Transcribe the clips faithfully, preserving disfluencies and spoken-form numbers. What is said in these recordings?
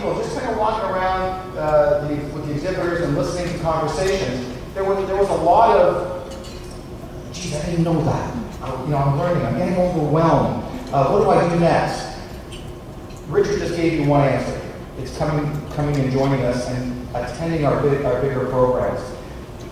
people just kind of walking around uh, the, with the exhibitors and listening to conversations, there was, there was a lot of, geez, I didn't know that. I, you know, I'm learning. I'm getting overwhelmed. Uh, what do I do next? Richard just gave you one answer. It's coming, coming and joining us and attending our, big, our bigger programs.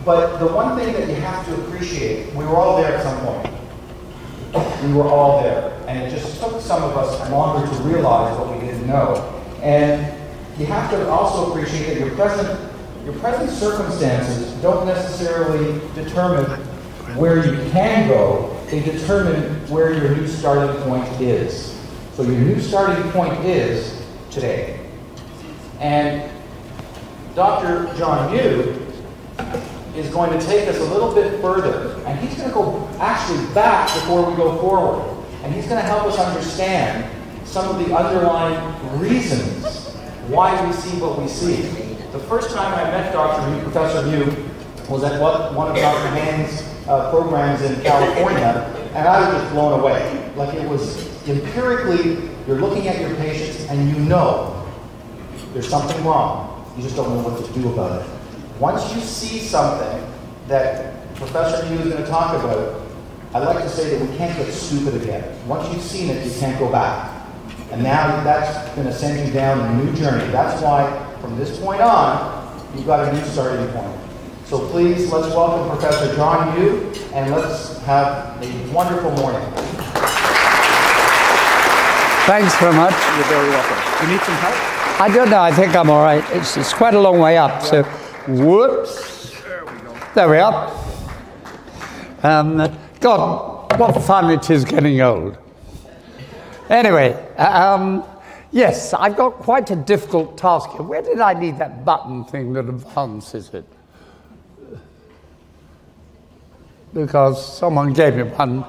But the one thing that you have to appreciate, we were all there at some point. We were all there. And it just took some of us longer to realize what we didn't know. And you have to also appreciate that your present, your present circumstances don't necessarily determine where you can go. They determine where your new starting point is. So your new starting point is today. And Doctor John Mew is going to take us a little bit further. And he's going to go actually back before we go forward. And he's going to help us understand some of the underlying reasons why we see what we see. The first time I met Doctor Mew, Professor Mew, was at what, one of Doctor Hand's uh, programs in California, and I was just blown away. Like, it was empirically, you're looking at your patients and you know there's something wrong. You just don't know what to do about it. Once you see something that Professor Mew is going to talk about, I'd like to say that we can't get stupid again. Once you've seen it, you can't go back. And now that's going to send you down a new journey. That's why, from this point on, you've got a new starting point. So please, let's welcome Professor John Mew, and let's have a wonderful morning. Thanks very much. You're very welcome. Do you need some help? I don't know. I think I'm all right. It's, it's quite a long way up. So, whoops. There we go. There we are. Um, God, what fun it is getting old. Anyway, um, yes, I've got quite a difficult task here. Where did I need that button thing that advances it? Because someone gave me one.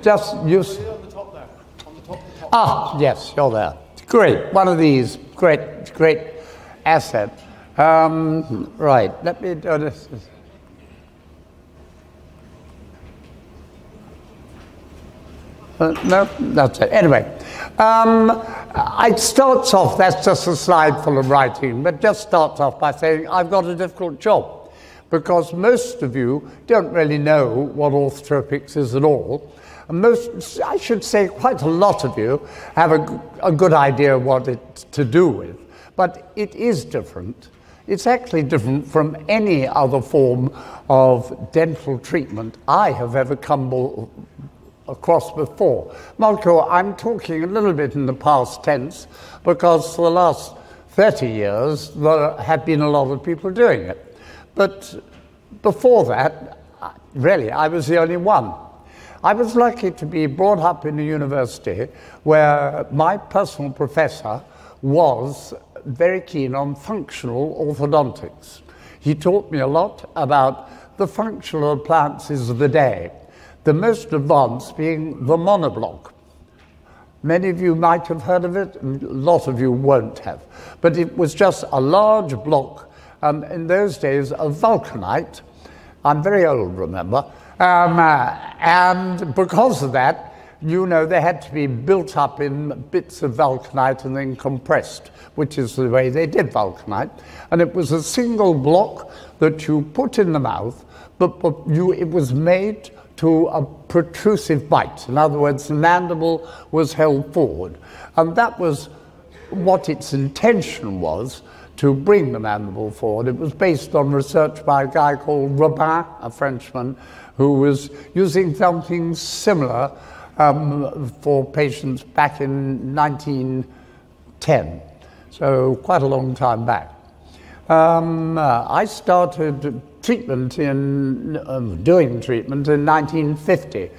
Just use. On the top there. On the top, the top. Ah, yes, you're there. Great. One of these. Great, great asset. Um, right. Let me do this. Uh, no, that's it. Anyway, um, it starts off, that's just a slide full of writing, but just starts off by saying I've got a difficult job, because most of you don't really know what orthotropics is at all. And most, I should say quite a lot of you, have a, a good idea what it's to do with, but it is different. It's actually different from any other form of dental treatment I have ever come across before. Marco, I'm talking a little bit in the past tense because for the last thirty years there have been a lot of people doing it. But before that, really, I was the only one. I was lucky to be brought up in a university where my personal professor was very keen on functional orthodontics. He taught me a lot about the functional appliances of the day. The most advanced being the monoblock. Many of you might have heard of it, and a lot of you won't have. But it was just a large block, um, in those days, of vulcanite. I'm very old, remember. Um, uh, and because of that, you know, they had to be built up in bits of vulcanite and then compressed, which is the way they did vulcanite. And it was a single block that you put in the mouth, but, but you, it was made to a protrusive bite. In other words, the mandible was held forward. And that was what its intention was, to bring the mandible forward. It was based on research by a guy called Robin, a Frenchman, who was using something similar um, for patients back in nineteen ten. So quite a long time back. Um, uh, I started treatment in, um, doing treatment in nineteen fifty,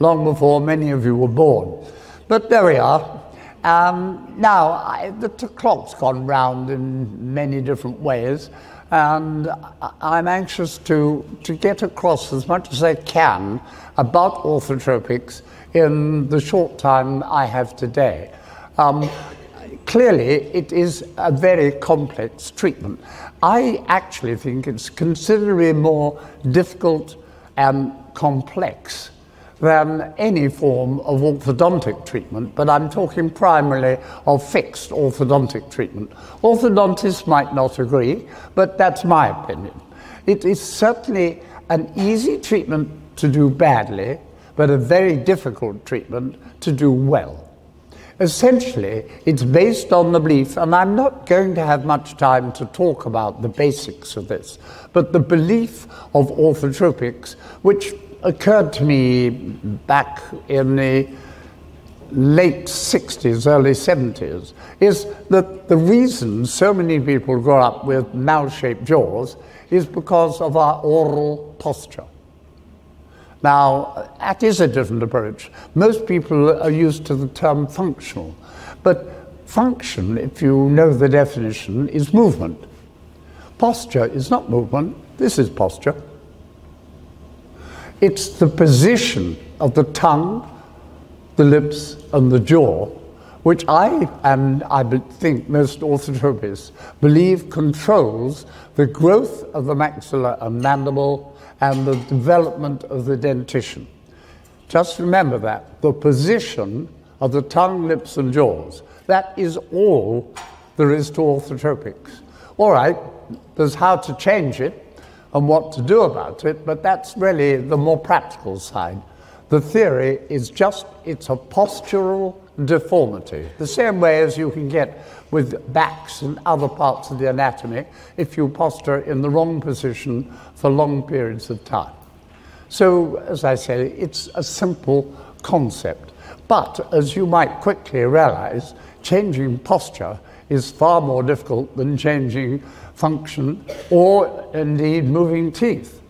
long before many of you were born. But there we are. Um, now, I, the clock's gone round in many different ways, and I'm anxious to, to get across as much as I can about orthotropics in the short time I have today. Um, Clearly, it is a very complex treatment. I actually think it's considerably more difficult and complex than any form of orthodontic treatment, but I'm talking primarily of fixed orthodontic treatment. Orthodontists might not agree, but that's my opinion. It is certainly an easy treatment to do badly, but a very difficult treatment to do well. Essentially, it's based on the belief, and I'm not going to have much time to talk about the basics of this, but the belief of orthotropics, which occurred to me back in the late sixties, early seventies, is that the reason so many people grow up with mal-shaped jaws is because of our oral posture. Now, that is a different approach. Most people are used to the term functional. But function, if you know the definition, is movement. Posture is not movement. This is posture. It's the position of the tongue, the lips, and the jaw, which I, and I think most orthotropists, believe controls the growth of the maxilla and mandible, and the development of the dentition. Just remember that, the position of the tongue, lips, and jaws. That is all there is to orthotropics. All right, there's how to change it and what to do about it, but that's really the more practical side. The theory is just, it's a postural deformity. The same way as you can get with backs and other parts of the anatomy if you posture in the wrong position for long periods of time. So, as I say, it's a simple concept. But, as you might quickly realize, changing posture is far more difficult than changing function or, indeed, moving teeth.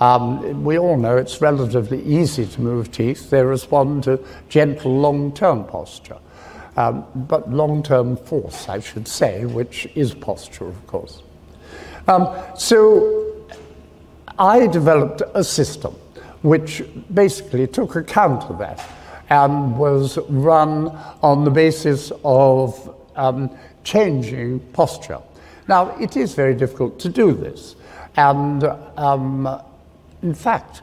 Um, we all know it's relatively easy to move teeth. They respond to gentle long-term posture, um, but long-term force, I should say, which is posture, of course. Um, so I developed a system which basically took account of that and was run on the basis of um, changing posture. Now, it is very difficult to do this, and um, in fact,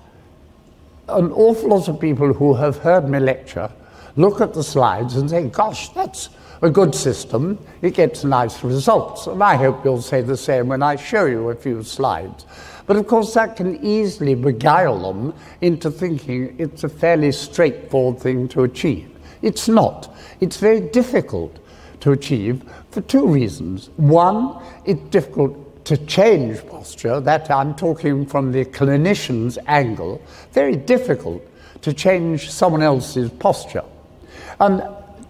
an awful lot of people who have heard me lecture look at the slides and say, gosh, that's a good system. It gets nice results. And I hope you'll say the same when I show you a few slides. But of course, that can easily beguile them into thinking it's a fairly straightforward thing to achieve. It's not. It's very difficult to achieve for two reasons. One, it's difficult to change posture, that I'm talking from the clinician's angle, very difficult to change someone else's posture. And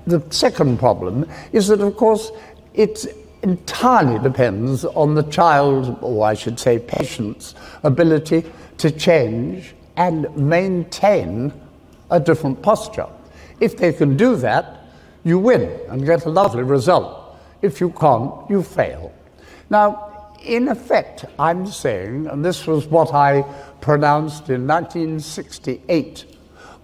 the second problem is that, of course, it entirely depends on the child, or I should say patient's, ability to change and maintain a different posture. If they can do that, you win and get a lovely result. If you can't, you fail. Now, in effect, I'm saying, and this was what I pronounced in nineteen sixty-eight,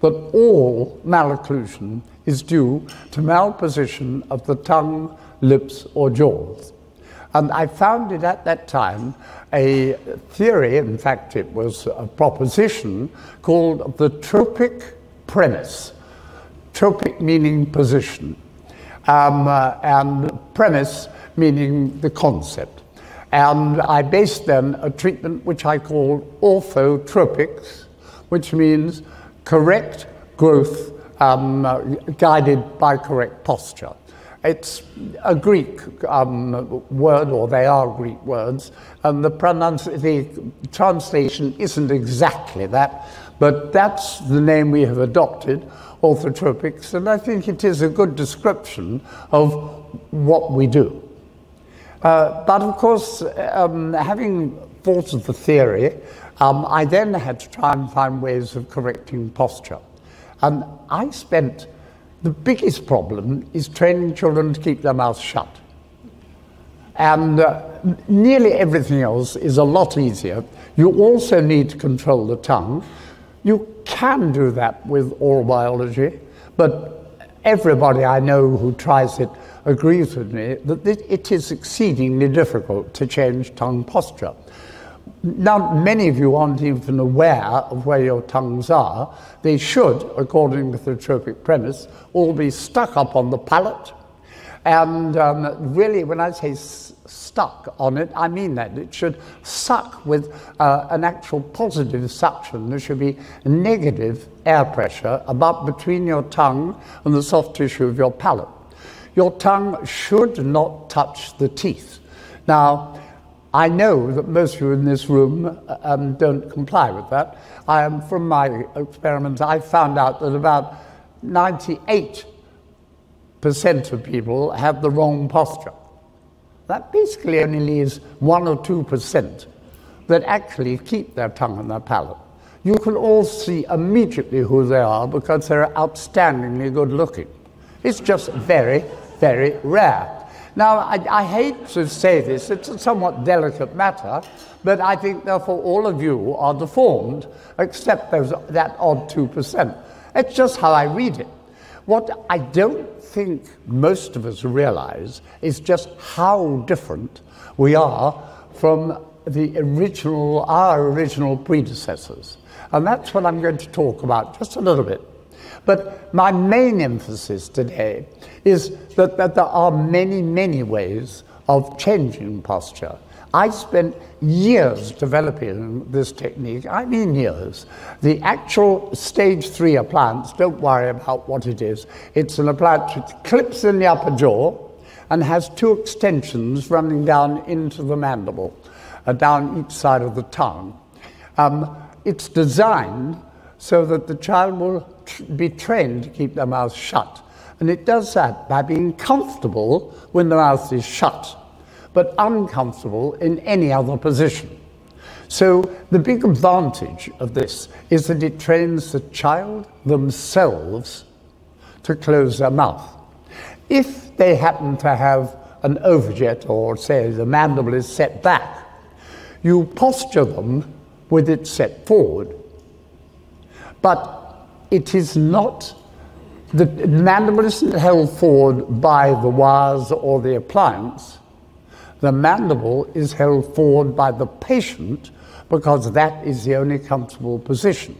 that all malocclusion is due to malposition of the tongue, lips, or jaws. And I founded at that time a theory, in fact it was a proposition, called the tropic premise. Tropic meaning position, um, uh, and premise meaning the concept. And I based then a treatment which I called orthotropics, which means correct growth um, uh, guided by correct posture. It's a Greek um, word, or they are Greek words, and the, the translation isn't exactly that, but that's the name we have adopted, orthotropics, and I think it is a good description of what we do. Uh, but of course, um, having thought of the theory, um, I then had to try and find ways of correcting posture. And I spent, the biggest problem is training children to keep their mouths shut. And uh, nearly everything else is a lot easier. You also need to control the tongue. You can do that with oral biology, but everybody I know who tries it agrees with me that it is exceedingly difficult to change tongue posture. Now, many of you aren't even aware of where your tongues are. They should, according to the tropic premise, all be stuck up on the palate. And um, really, when I say s stuck on it, I mean that. It should suck with uh, an actual positive suction. There should be negative air pressure about between your tongue and the soft tissue of your palate. Your tongue should not touch the teeth. Now, I know that most of you in this room um, don't comply with that. I am, from my experiments, I found out that about ninety-eight percent of people have the wrong posture. That basically only leaves one or two percent that actually keep their tongue and their palate. You can all see immediately who they are because they're outstandingly good looking. It's just very, very rare. Now, I, I hate to say this, it's a somewhat delicate matter, but I think, therefore, all of you are deformed, except those, that odd two percent. It's just how I read it. What I don't think most of us realize is just how different we are from the original, our original predecessors. And that's what I'm going to talk about, just a little bit. But my main emphasis today is that, that there are many, many ways of changing posture. I spent years developing this technique. I mean years. The actual stage three appliance, don't worry about what it is. It's an appliance which clips in the upper jaw and has two extensions running down into the mandible, uh, down each side of the tongue. Um, it's designed so that the child will be trained to keep their mouth shut. And it does that by being comfortable when the mouth is shut, but uncomfortable in any other position. So the big advantage of this is that it trains the child themselves to close their mouth. If they happen to have an overjet or, say, the mandible is set back, you posture them with it set forward. But it is not, the mandible isn't held forward by the wires or the appliance. The mandible is held forward by the patient because that is the only comfortable position.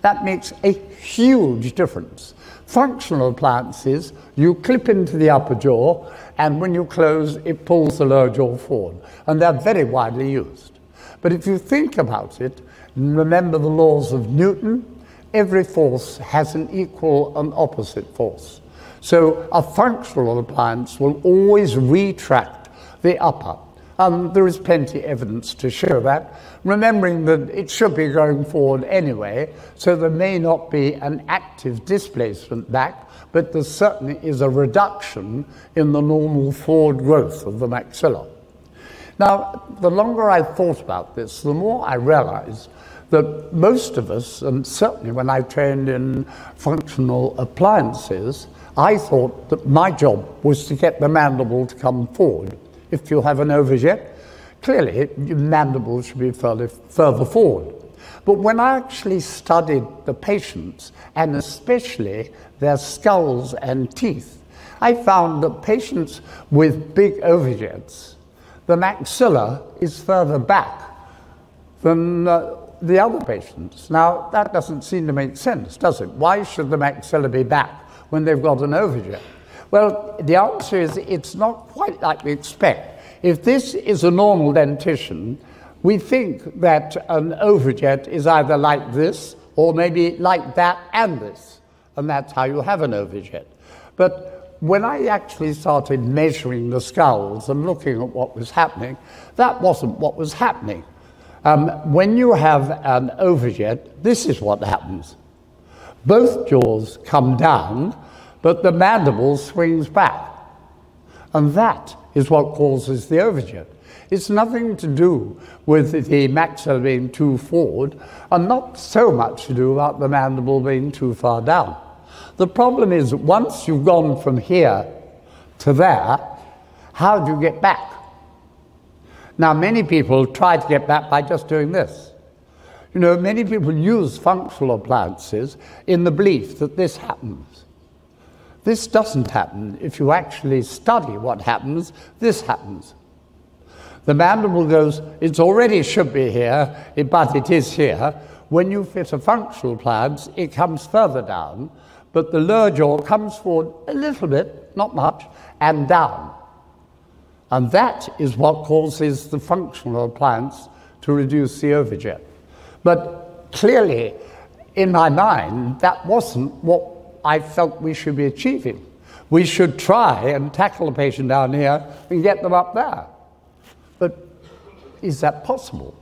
That makes a huge difference. Functional appliances, you clip into the upper jaw, and when you close, it pulls the lower jaw forward. And they're very widely used. But if you think about it, remember the laws of Newton. Every force has an equal and opposite force. So a functional appliance will always retract the upper. Um, there is plenty of evidence to show that, remembering that it should be going forward anyway, so there may not be an active displacement back, but there certainly is a reduction in the normal forward growth of the maxilla. Now, the longer I thought about this, the more I realized that most of us, and certainly when I trained in functional appliances, I thought that my job was to get the mandible to come forward. If you have an overjet, clearly the mandible should be further, further forward. But when I actually studied the patients, and especially their skulls and teeth, I found that patients with big overjets, the maxilla is further back than uh, the other patients. Now, that doesn't seem to make sense, does it? Why should the maxilla be back when they've got an overjet? Well, the answer is it's not quite like we expect. If this is a normal dentition, we think that an overjet is either like this or maybe like that and this, and that's how you have an overjet. But when I actually started measuring the skulls and looking at what was happening, that wasn't what was happening. Um, when you have an overjet, this is what happens. Both jaws come down, but the mandible swings back. And that is what causes the overjet. It's nothing to do with the maxilla being too forward, and not so much to do about the mandible being too far down. The problem is, once you've gone from here to there, how do you get back? Now, many people try to get back by just doing this. You know, many people use functional appliances in the belief that this happens. This doesn't happen. If you actually study what happens, this happens. The mandible goes, it's already should be here, but it is here. When you fit a functional phalanx, it comes further down, but the lower jaw comes forward a little bit, not much, and down. And that is what causes the functional phalanx to reduce the overjet. But clearly, in my mind, that wasn't what I felt we should be achieving. We should try and tackle the patient down here and get them up there. But is that possible?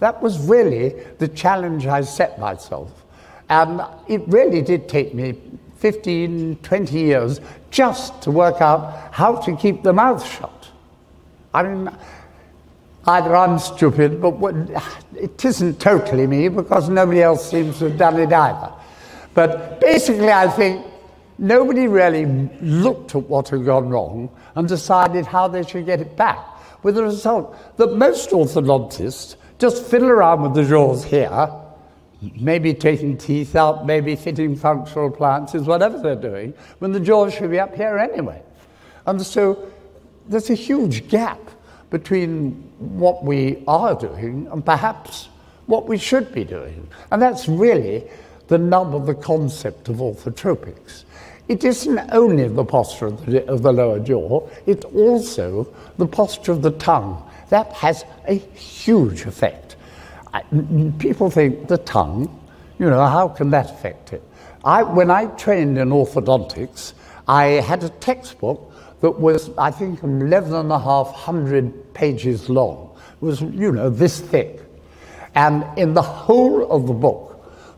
That was really the challenge I set myself. And it really did take me fifteen, twenty years just to work out how to keep the mouth shut. I mean, either I'm stupid, but it isn't totally me because nobody else seems to have done it either. But basically, I think nobody really looked at what had gone wrong and decided how they should get it back, with the result that most orthodontists just fiddle around with the jaws here, maybe taking teeth out, maybe fitting functional appliances, whatever they're doing, when the jaws should be up here anyway. And so there's a huge gap between what we are doing and perhaps what we should be doing. And that's really the nub of the concept of orthotropics. It isn't only the posture of the, of the lower jaw, it's also the posture of the tongue. That has a huge effect. I, people think the tongue, you know, how can that affect it? I, when I trained in orthodontics, I had a textbook that was, I think, eleven and a half hundred pages long. It was, you know, this thick. And in the whole of the book,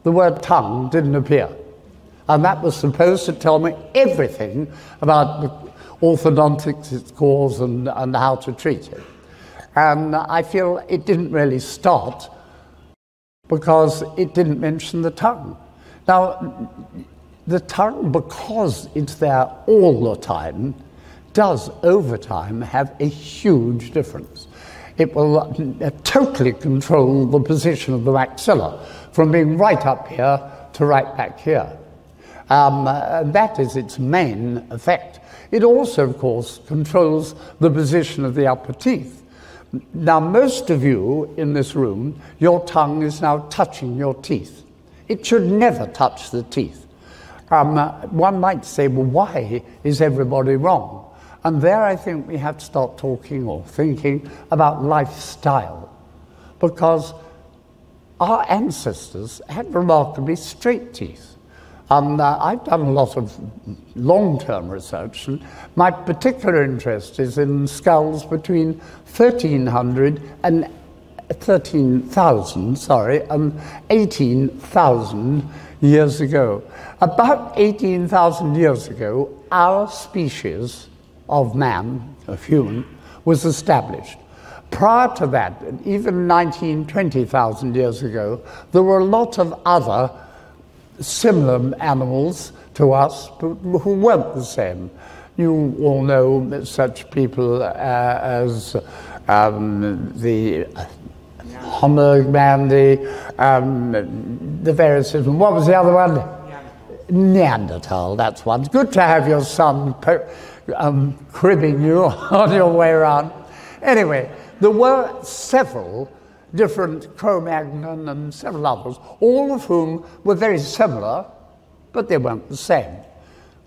the word tongue didn't appear. And that was supposed to tell me everything about orthodontics, its cause, and, and how to treat it. And I feel it didn't really start because it didn't mention the tongue. Now, the tongue, because it's there all the time, does over time have a huge difference. It will totally control the position of the maxilla from being right up here to right back here. Um, that is its main effect. It also, of course, controls the position of the upper teeth. Now, most of you in this room, your tongue is now touching your teeth. It should never touch the teeth. Um, one might say, well, why is everybody wrong? And there I think we have to start talking or thinking about lifestyle, because our ancestors had remarkably straight teeth. Um, uh, I've done a lot of long-term research, and my particular interest is in skulls between thirteen hundred and thirteen thousand, sorry, and eighteen thousand years ago. About eighteen thousand years ago, our species of man, of human, was established. Prior to that, even nineteen, twenty thousand years ago, there were a lot of other similar animals to us who weren't the same. You all know such people uh, as um, the Homo man, the, um, the various, what was the other one? Neanderthal. Neanderthal, that's one. It's good to have your son um, cribbing you on your way around. Anyway, there were several different Cro-Magnon and several others, all of whom were very similar, but they weren't the same.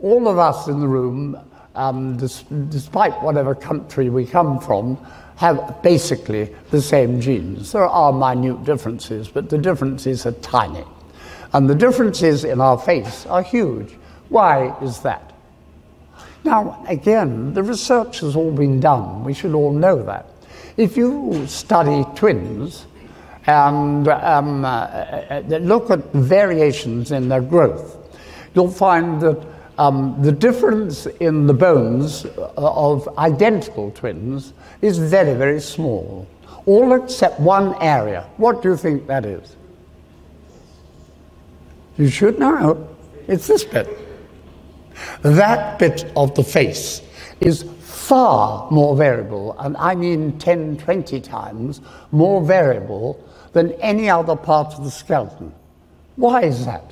All of us in the room, um, dis despite whatever country we come from, have basically the same genes. There are minute differences, but the differences are tiny. And the differences in our face are huge. Why is that? Now, again, the research has all been done. We should all know that. If you study twins and um, uh, look at variations in their growth, you'll find that um, the difference in the bones of identical twins is very, very small, all except one area. What do you think that is? You should know. It's this bit. That bit of the face is far more variable, and I mean ten, twenty times more variable than any other part of the skeleton. Why is that?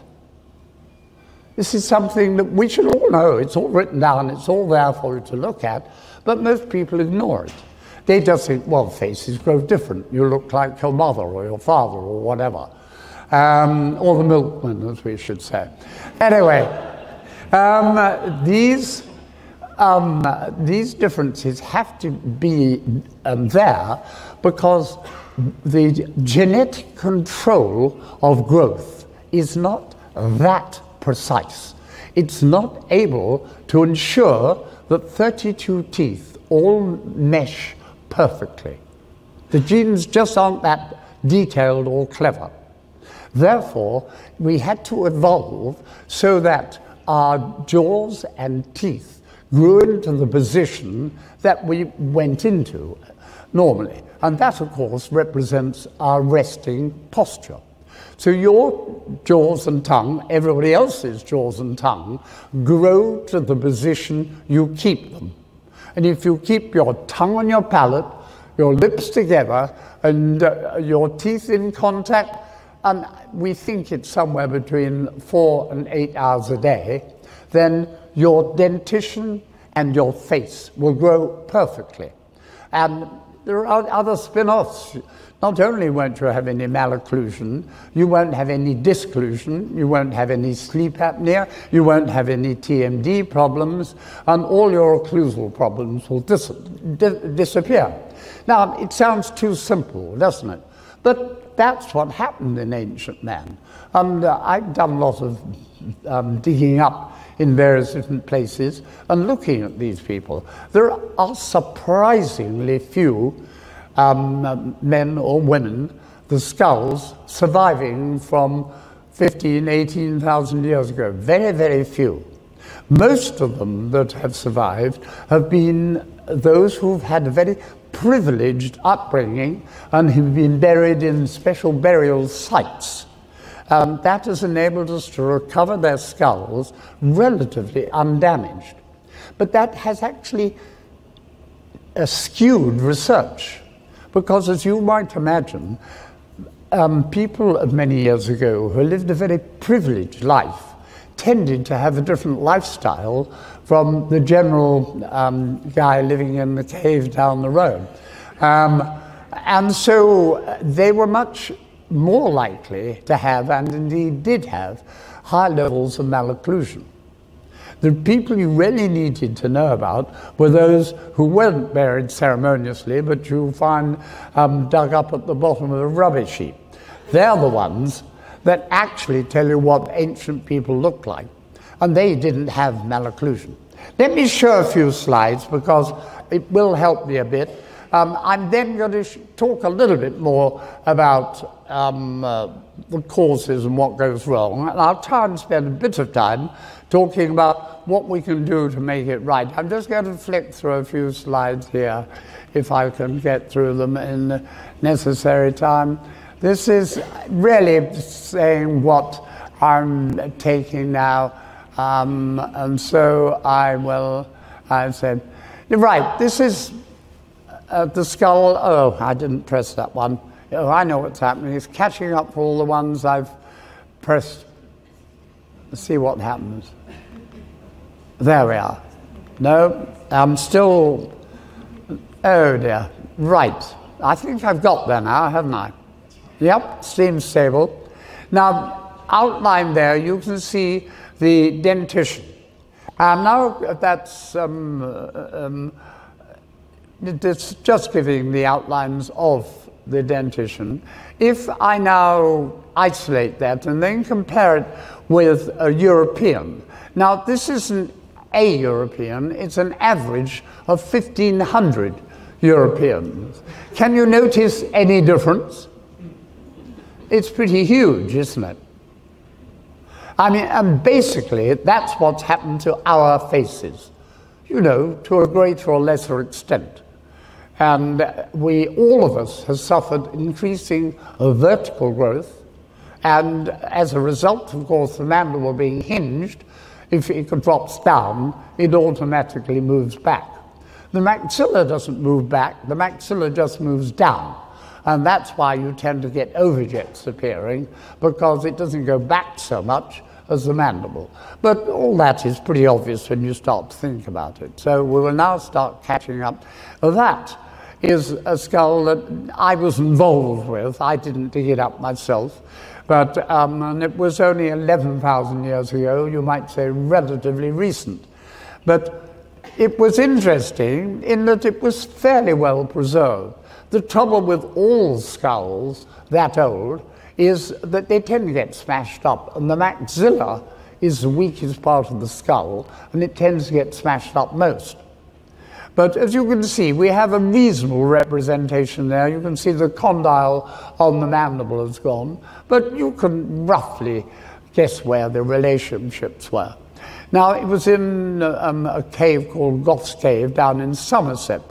This is something that we should all know. It's all written down, it's all there for you to look at, but most people ignore it. They just think, well, faces grow different. You look like your mother or your father or whatever. Um, or the milkman, as we should say. Anyway, um, these, um, these differences have to be um, there because the genetic control of growth is not that precise. It's not able to ensure that thirty-two teeth all mesh perfectly. The genes just aren't that detailed or clever. Therefore, we had to evolve so that our jaws and teeth grew into the position that we went into normally. And that, of course, represents our resting posture. So your jaws and tongue, everybody else's jaws and tongue, grow to the position you keep them. And if you keep your tongue on your palate, your lips together, and uh, your teeth in contact, and we think it's somewhere between four and eight hours a day, then your dentition and your face will grow perfectly. And there are other spin-offs. Not only won't you have any malocclusion, you won't have any disclusion, you won't have any sleep apnea, you won't have any T M D problems, and all your occlusal problems will dis di disappear. Now, it sounds too simple, doesn't it? But that's what happened in ancient man. And uh, I've done a lot of um, digging up in various different places and looking at these people. There are surprisingly few Um, men or women, the skulls surviving from fifteen, eighteen thousand years ago. Very, very few. Most of them that have survived have been those who've had a very privileged upbringing and who've been buried in special burial sites. Um, that has enabled us to recover their skulls relatively undamaged. But that has actually uh, skewed research. Because, as you might imagine, um, people of many years ago who lived a very privileged life tended to have a different lifestyle from the general um, guy living in the cave down the road. Um, and so they were much more likely to have, and indeed did have, high levels of malocclusion. The people you really needed to know about were those who weren't buried ceremoniously, but you find um, dug up at the bottom of a rubbish heap. They're the ones that actually tell you what ancient people looked like. And they didn't have malocclusion. Let me show a few slides because it will help me a bit. Um, I'm then going to sh talk a little bit more about um, uh, the causes and what goes wrong. And I'll try and spend a bit of time talking about what we can do to make it right. I'm just going to flick through a few slides here, if I can get through them in the necessary time. This is really saying what I'm taking now, um, and so I will, I said, right, this is uh, the skull. Oh, I didn't press that one. Oh, I know what's happening. It's catching up for all the ones I've pressed. Let's see what happens. There we are. No, I'm still, oh dear, right. I think I've got there now, haven't I? Yep, seems stable. Now, outlined there, you can see the dentition. And um, now that's, um, um, it's just giving the outlines of the dentition. If I now isolate that and then compare it with a European. Now, this isn't a European, it's an average of fifteen hundred Europeans. Can you notice any difference? It's pretty huge, isn't it? I mean, and basically, that's what's happened to our faces, you know, to a greater or lesser extent. And we, all of us, have suffered increasing vertical growth. And as a result, of course, the mandible being hinged, if it drops down, it automatically moves back. The maxilla doesn't move back, the maxilla just moves down. And that's why you tend to get overjets appearing, because it doesn't go back so much as the mandible. But all that is pretty obvious when you start to think about it. So we will now start catching up that. is a skull that I was involved with. I didn't dig it up myself. But um, and it was only eleven thousand years ago, you might say relatively recent. But it was interesting in that it was fairly well preserved. The trouble with all skulls that old is that they tend to get smashed up, and the maxilla is the weakest part of the skull, and it tends to get smashed up most. But as you can see, we have a reasonable representation there. You can see the condyle on the mandible has gone, but you can roughly guess where the relationships were. Now, it was in um, a cave called Gough's Cave down in Somerset,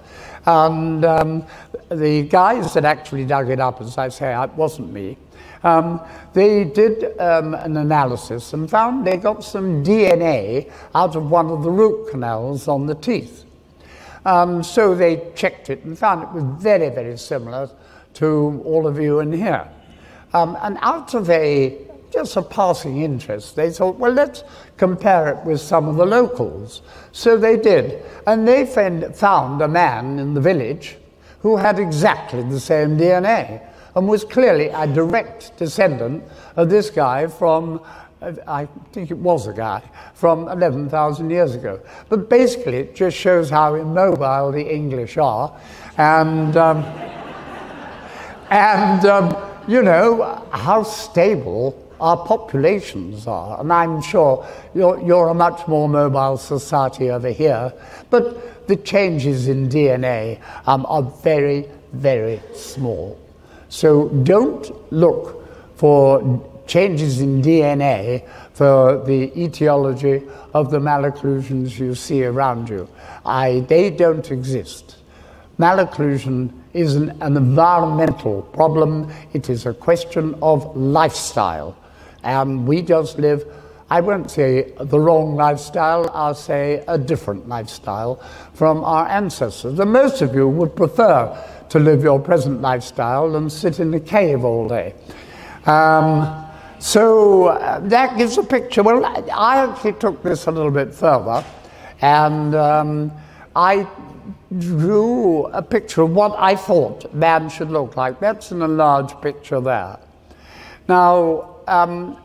and um, the guys that actually dug it up, as I say, it wasn't me, Um, they did um, an analysis and found they got some D N A out of one of the root canals on the teeth. Um, so they checked it and found it was very, very similar to all of you in here. Um, and out of a, just a passing interest, they thought, well, let's compare it with some of the locals. So they did. And they found a man in the village who had exactly the same D N A. And was clearly a direct descendant of this guy from, I think it was a guy, from eleven thousand years ago. But basically it just shows how immobile the English are, and, um, and um, you know, how stable our populations are. And I'm sure you're, you're a much more mobile society over here, but the changes in D N A um, are very, very small. So don't look for changes in D N A for the etiology of the malocclusions you see around you. I, they don't exist. Malocclusion is an, an environmental problem. It is a question of lifestyle. And we just live, I won't say the wrong lifestyle, I'll say a different lifestyle from our ancestors. And most of you would prefer to live your present lifestyle and sit in a cave all day. Um, so uh, that gives a picture. Well, I actually took this a little bit further, and um, I drew a picture of what I thought man should look like. That's in a large picture there. Now, um,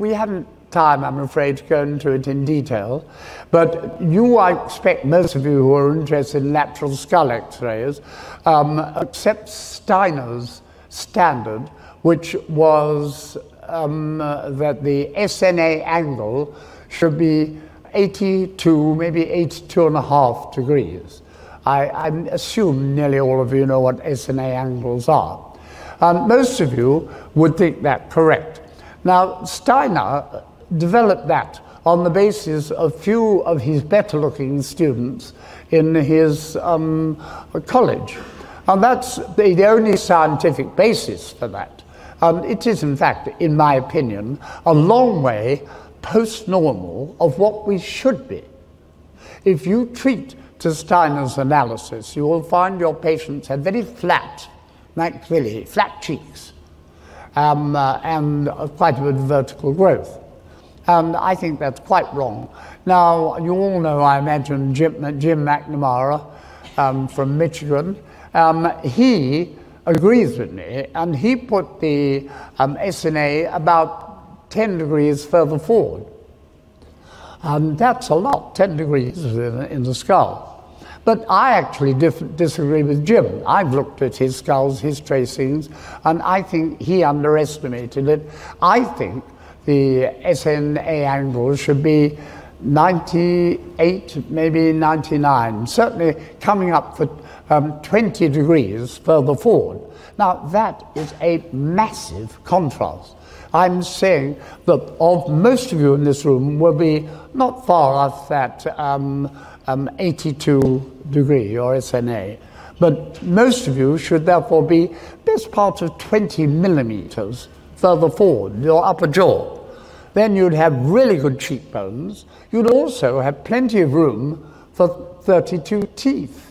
we haven't time, I'm afraid, to go into it in detail, but you, I expect most of you who are interested in lateral skull x-rays, um, accept Steiner's standard, which was um, uh, that the S N A angle should be eighty-two, maybe eighty-two and a half degrees. I, I assume nearly all of you know what S N A angles are. Um, most of you would think that correct. Now, Steiner developed that on the basis of few of his better-looking students in his um, college. And that's the only scientific basis for that. Um, it is, in fact, in my opinion, a long way post-normal of what we should be. If you treat to Steiner's analysis, you will find your patients have very flat maxillae, flat cheeks, um, uh, and quite a bit of vertical growth. And I think that's quite wrong. Now, you all know, I imagine, Jim, Jim McNamara um, from Michigan. Um, he agrees with me, and he put the um, S N A about ten degrees further forward. And that's a lot, ten degrees in, in the skull. But I actually disagree with Jim. I've looked at his skulls, his tracings, and I think he underestimated it. I think the S N A angle should be ninety-eight, maybe ninety-nine, certainly coming up for um, twenty degrees further forward. Now, that is a massive contrast. I'm saying that of most of you in this room will be not far off that um, um, eighty-two degree or S N A, but most of you should therefore be best part of twenty millimeters further forward, your upper jaw. Then you'd have really good cheekbones. You'd also have plenty of room for thirty-two teeth.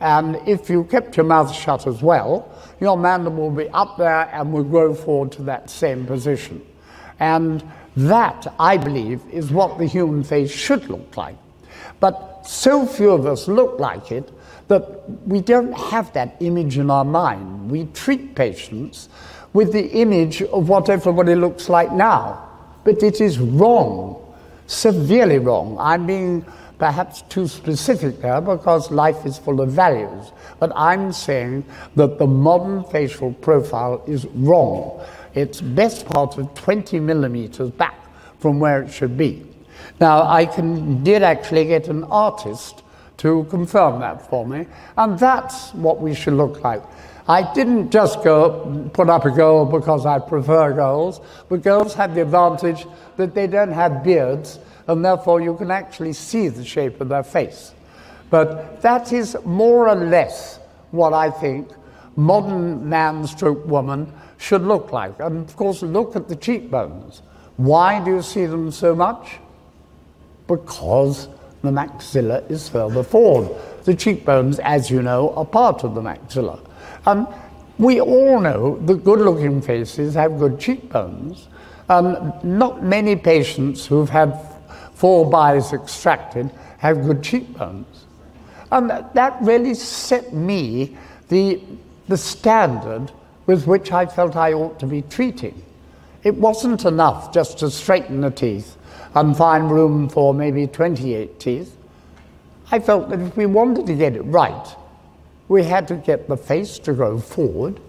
And if you kept your mouth shut as well, your mandible would be up there and would grow forward to that same position. And that, I believe, is what the human face should look like. But so few of us look like it But we don't have that image in our mind. We treat patients with the image of what everybody looks like now. But it is wrong, severely wrong. I'm being perhaps too specific there because life is full of values. But I'm saying that the modern facial profile is wrong. It's best part of twenty millimeters back from where it should be. Now, I can, did actually get an artist to confirm that for me, and that's what we should look like. I didn't just go put up a goal because I prefer girls, but girls have the advantage that they don't have beards, and therefore you can actually see the shape of their face. But that is more or less what I think modern man stroke woman should look like. And of course, look at the cheekbones. Why do you see them so much? Because the maxilla is further forward. The cheekbones, as you know, are part of the maxilla. Um, we all know that good-looking faces have good cheekbones. Um, not many patients who've had four bys extracted have good cheekbones. And that really set me the, the standard with which I felt I ought to be treating. It wasn't enough just to straighten the teeth and find room for maybe twenty-eight teeth. I felt that if we wanted to get it right, we had to get the face to grow forward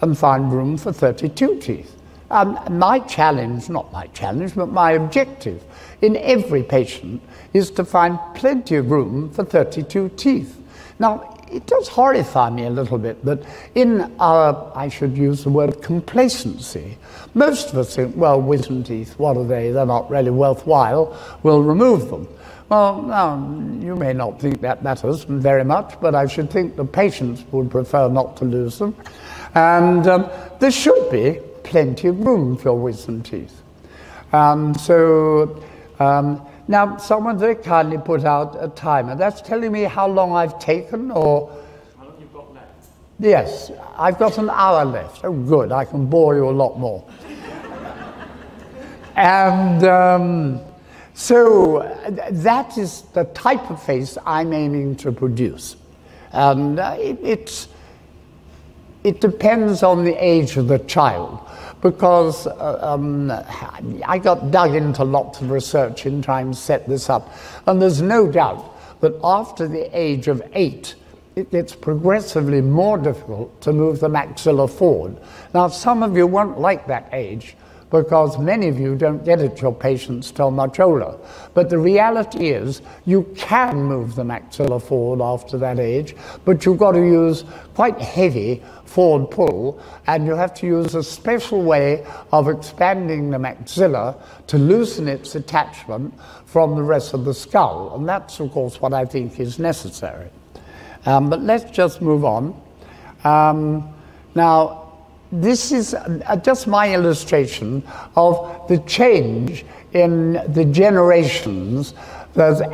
and find room for thirty-two teeth. Um, my challenge, not my challenge, but my objective in every patient is to find plenty of room for thirty-two teeth. Now, it does horrify me a little bit that in our, I should use the word complacency, most of us think, well, wisdom teeth, what are they? They're not really worthwhile. We'll remove them. Well, now, you may not think that matters very much, but I should think the patients would prefer not to lose them. And um, there should be plenty of room for your wisdom teeth. Um, so... Um, Now, someone very kindly put out a timer. That's telling me how long I've taken, or... How long you've got left? Yes, I've got an hour left. Oh, good, I can bore you a lot more. and um, so that is the type of face I'm aiming to produce. And it, it's, it depends on the age of the child. Because um, I got dug into lots of research in trying to set this up. And there's no doubt that after the age of eight, it gets progressively more difficult to move the maxilla forward. Now, some of you won't like that age, because many of you don't get it to your patients till much older. But the reality is, you can move the maxilla forward after that age, but you've got to use quite heavy forward pull, and you have to use a special way of expanding the maxilla to loosen its attachment from the rest of the skull. And that's, of course, what I think is necessary. Um, but let's just move on. Um, now, This is just my illustration of the change in the generations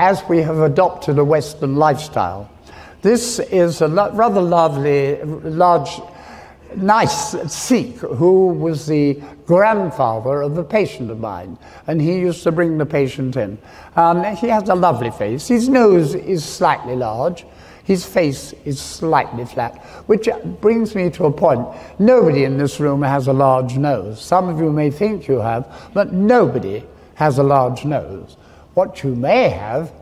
as we have adopted a Western lifestyle. This is a rather lovely, large, nice Sikh who was the grandfather of the patient of mine, and he used to bring the patient in. Um, he has a lovely face. His nose is slightly large. His face is slightly flat, which brings me to a point. Nobody in this room has a large nose. Some of you may think you have, but nobody has a large nose. What you may have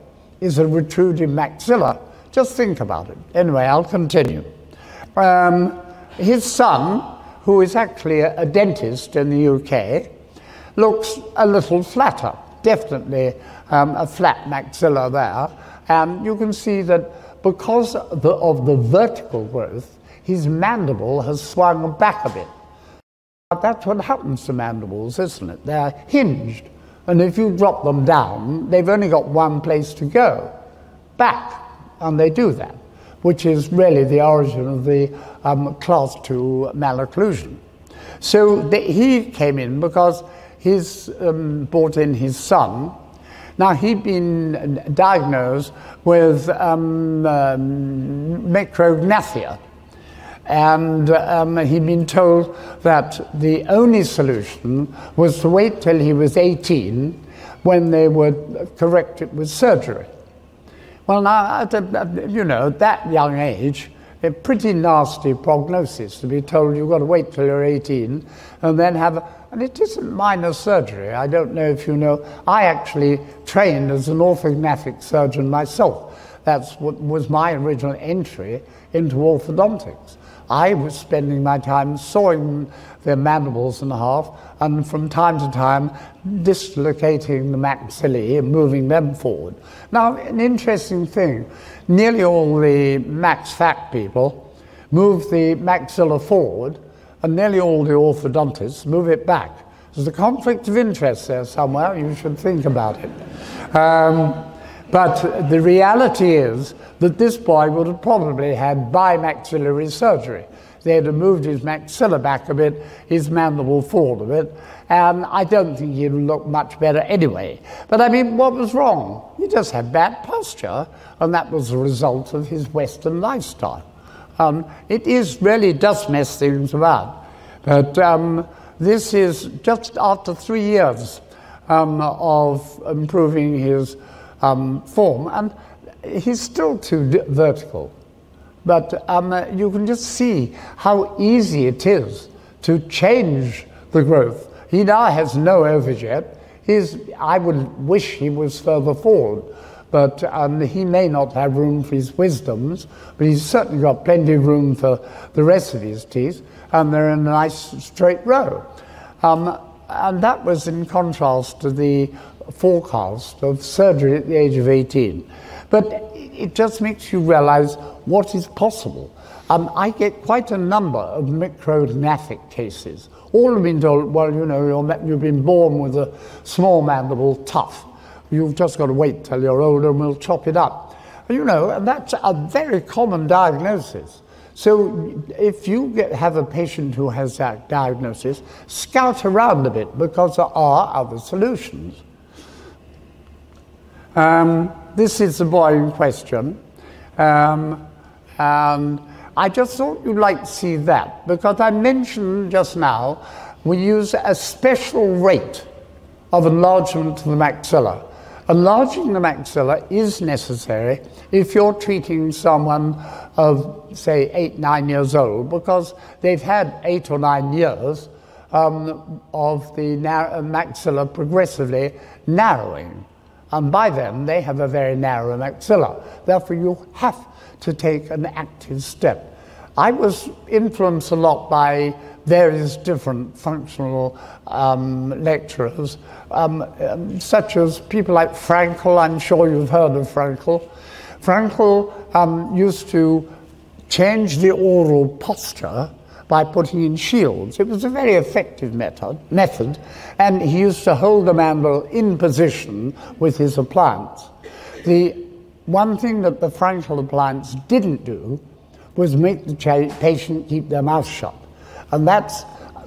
is a protruding maxilla. Just think about it. Anyway, I'll continue. Um, his son, who is actually a, a dentist in the U K, looks a little flatter. Definitely um, a flat maxilla there. And you can see that because of the, of the vertical growth, his mandible has swung back a bit. That's what happens to mandibles, isn't it? They're hinged. And if you drop them down, they've only got one place to go, back. And they do that, which is really the origin of the um, class two malocclusion. So the, he came in because he's um, brought in his son. Now, he'd been diagnosed with um, um, micrognathia, and um, he'd been told that the only solution was to wait till he was eighteen when they would correct it with surgery. Well, now, at a, you know, at that young age, a pretty nasty prognosis to be told you've got to wait till you're eighteen and then have... A, and it isn't minor surgery. I don't know if you know. I actually trained as an orthognathic surgeon myself. That's what was my original entry into orthodontics. I was spending my time sawing their mandibles in half and from time to time dislocating the maxillae and moving them forward. Now, an interesting thing, nearly all the max fac people move the maxilla forward and nearly all the orthodontists move it back. There's a conflict of interest there somewhere, you should think about it. Um, But the reality is that this boy would have probably had bimaxillary surgery. They had moved his maxilla back a bit, his mandible forward a bit, and I don't think he'd look much better anyway. But I mean, what was wrong? He just had bad posture, and that was the result of his Western lifestyle. Um, it is really does mess things about. But um, this is just after three years um, of improving his... Um, form, and he's still too vertical, but um, uh, you can just see how easy it is to change the growth. He now has no overjet. He's, I would wish he was further forward, but um, he may not have room for his wisdoms, but he's certainly got plenty of room for the rest of his teeth, and they're in a nice straight row. Um, and that was in contrast to the forecast of surgery at the age of eighteen. But it just makes you realize what is possible. Um, I get quite a number of micrognathic cases. All have been told, well, you know, you're, you've been born with a small mandible, tough. You've just got to wait till you're older and we'll chop it up. You know, and that's a very common diagnosis. So if you get, have a patient who has that diagnosis, scout around a bit because there are other solutions. Um, this is the boy in question, um, and I just thought you'd like to see that because I mentioned just now we use a special rate of enlargement to the maxilla. Enlarging the maxilla is necessary if you're treating someone of, say, eight, nine years old because they've had eight or nine years um, of the narrow maxilla progressively narrowing. And by then, they have a very narrow maxilla. Therefore, you have to take an active step. I was influenced a lot by various different functional um, lecturers, um, um, such as people like Frankel. I'm sure you've heard of Frankel. Frankel um, used to change the oral posture by putting in shields. It was a very effective method, method, and he used to hold the mandible in position with his appliance. The one thing that the Frankel appliance didn't do was make the patient keep their mouth shut. And that's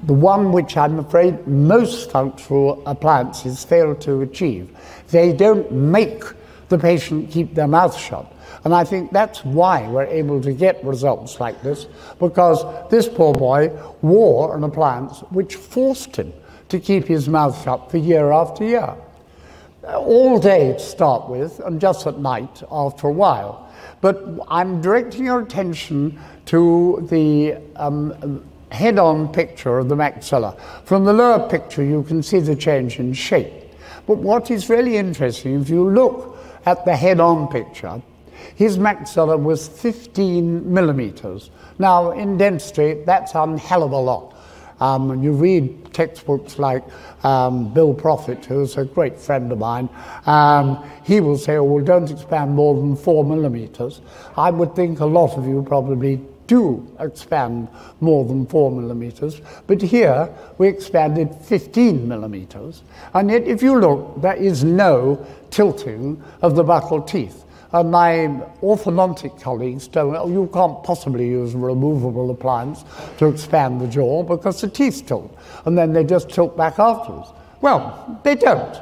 the one which I'm afraid most functional appliances fail to achieve. They don't make the patient keep their mouth shut. And I think that's why we're able to get results like this, because this poor boy wore an appliance which forced him to keep his mouth shut for year after year. All day to start with, and just at night after a while. But I'm directing your attention to the um, head-on picture of the maxilla. From the lower picture, you can see the change in shape. But what is really interesting, if you look at the head-on picture, his maxilla was fifteen millimeters. Now, in dentistry, that's a hell of a lot. Um, you read textbooks like um, Bill Profitt, who's a great friend of mine. Um, he will say, oh, well, don't expand more than four millimeters. I would think a lot of you probably do expand more than four millimeters. But here, we expanded fifteen millimeters. And yet, if you look, there is no tilting of the buccal teeth. And my orthodontic colleagues tell me, oh, you can't possibly use a removable appliance to expand the jaw because the teeth tilt, and then they just tilt back afterwards. Well, they don't.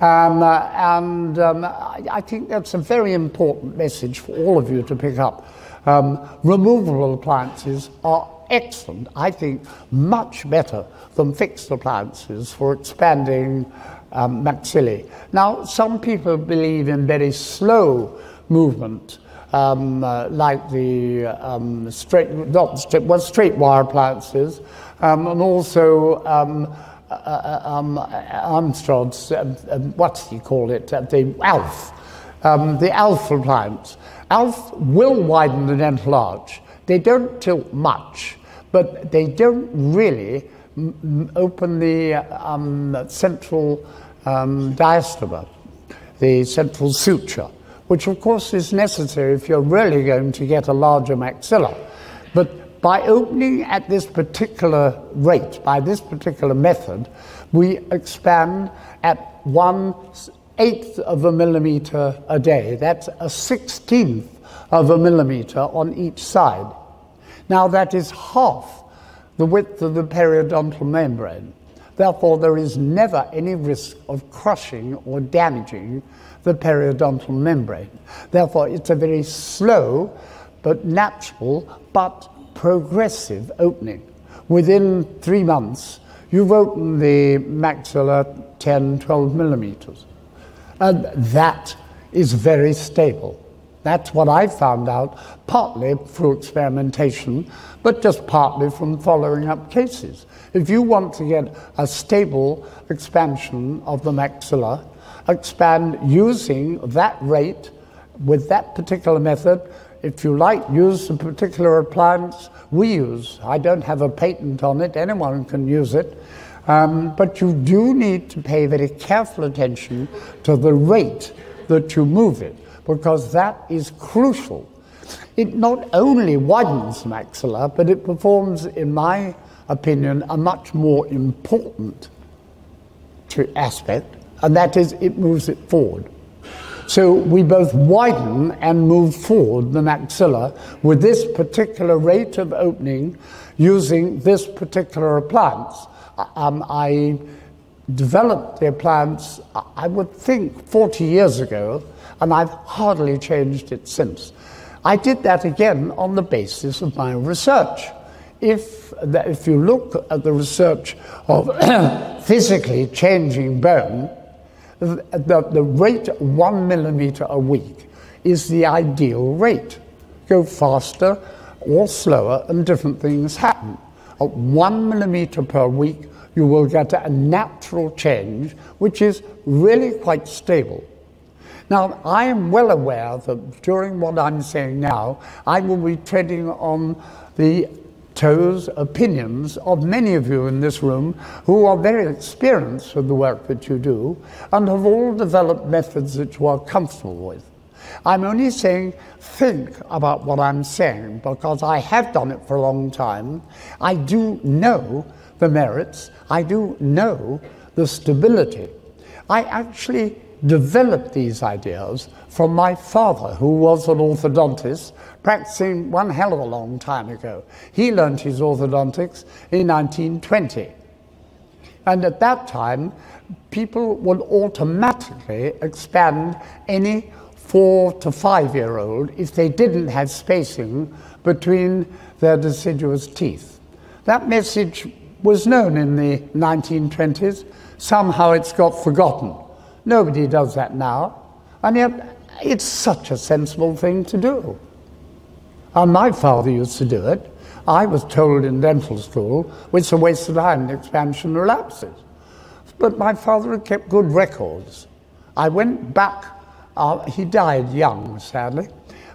Um, uh, and um, I, I think that's a very important message for all of you to pick up. Um, removable appliances are excellent, I think, much better than fixed appliances for expanding um, maxillae. Now, some people believe in very slow movement, um, uh, like the um, straight, not straight, well, straight wire appliances, um, and also um, uh, um, Armstrong's, um, um, what's he called it, uh, the ALF, um, the ALF appliance. ALF will widen the dental arch. They don't tilt much, but they don't really m open the um, central um, diastema, the central suture, which of course is necessary if you're really going to get a larger maxilla. But by opening at this particular rate, by this particular method, we expand at one eighth of a millimeter a day. That's a sixteenth of a millimeter on each side. Now that is half the width of the periodontal membrane. Therefore, there is never any risk of crushing or damaging the periodontal membrane. Therefore, it's a very slow but natural but progressive opening. Within three months, you've opened the maxilla ten, twelve millimeters. And that is very stable. That's what I found out, partly through experimentation, but just partly from following up cases. If you want to get a stable expansion of the maxilla, expand using that rate with that particular method. If you like, use the particular appliance we use. I don't have a patent on it. Anyone can use it. Um, but you do need to pay very careful attention to the rate that you move it, because that is crucial. It not only widens the maxilla, but it performs, in my opinion, a much more important aspect, and that is it moves it forward. So we both widen and move forward the maxilla with this particular rate of opening using this particular appliance. Um, I developed the appliance, I would think, forty years ago, and I've hardly changed it since. I did that again on the basis of my research. If, the, if you look at the research of physically changing bone, the, the rate one millimeter a week is the ideal rate. Go faster or slower and different things happen. At one millimeter per week, you will get a natural change, which is really quite stable. Now, I am well aware that during what I'm saying now, I will be treading on the toes, opinions of many of you in this room who are very experienced with the work that you do and have all developed methods that you are comfortable with. I'm only saying think about what I'm saying, because I have done it for a long time. I do know the merits. I do know the stability. I actually developed these ideas from my father, who was an orthodontist practicing one hell of a long time ago. He learned his orthodontics in nineteen twenty. And at that time, people would automatically expand any four to five-year-old if they didn't have spacing between their deciduous teeth. That message was known in the nineteen twenties. Somehow it's got forgotten. Nobody does that now, and yet it's such a sensible thing to do. And my father used to do it. I was told in dental school, it's a waste of time, the expansion relapses. But my father had kept good records. I went back, uh, he died young, sadly,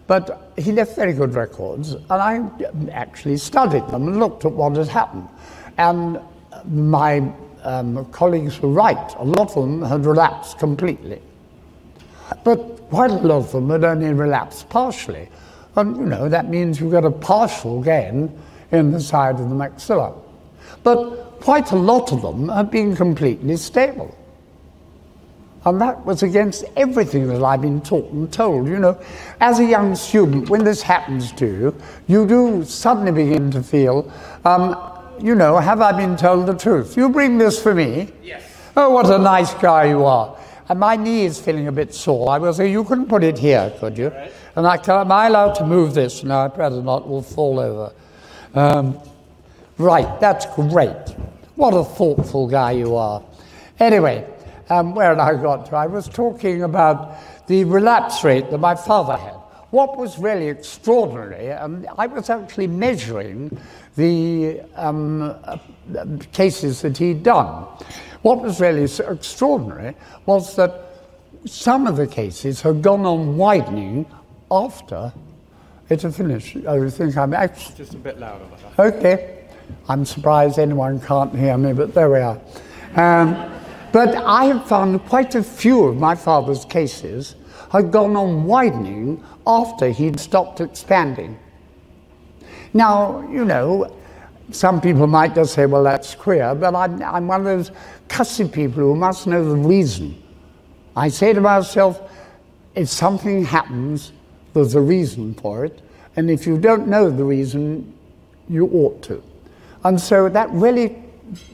but he left very good records, and I actually studied them and looked at what had happened. And my Um, colleagues were right. A lot of them had relapsed completely. But quite a lot of them had only relapsed partially. And, you know, that means you've got a partial gain in the side of the maxilla. But quite a lot of them had been completely stable. And that was against everything that I've been taught and told. You know, as a young student, when this happens to you, you do suddenly begin to feel, um, you know, have I been told the truth? You bring this for me? Yes. Oh, what a nice guy you are. And my knee is feeling a bit sore. I will say, you couldn't put it here, could you? Right. And I tell, am I allowed to move this? No, I'd rather not. We'll fall over. Um, right, that's great. What a thoughtful guy you are. Anyway, um, where had I got to? I was talking about the relapse rate that my father had. What was really extraordinary, um, I was actually measuring the um, uh, cases that he'd done. What was really so extraordinary was that some of the cases had gone on widening after it had finished. I think I'm actually... Just a bit louder. Okay. I'm surprised anyone can't hear me, but there we are. Um, but I have found quite a few of my father's cases had gone on widening after he'd stopped expanding. Now, you know, some people might just say, well, that's queer, but I'm, I'm one of those cussy people who must know the reason. I say to myself, if something happens, there's a reason for it, and if you don't know the reason, you ought to. And so that really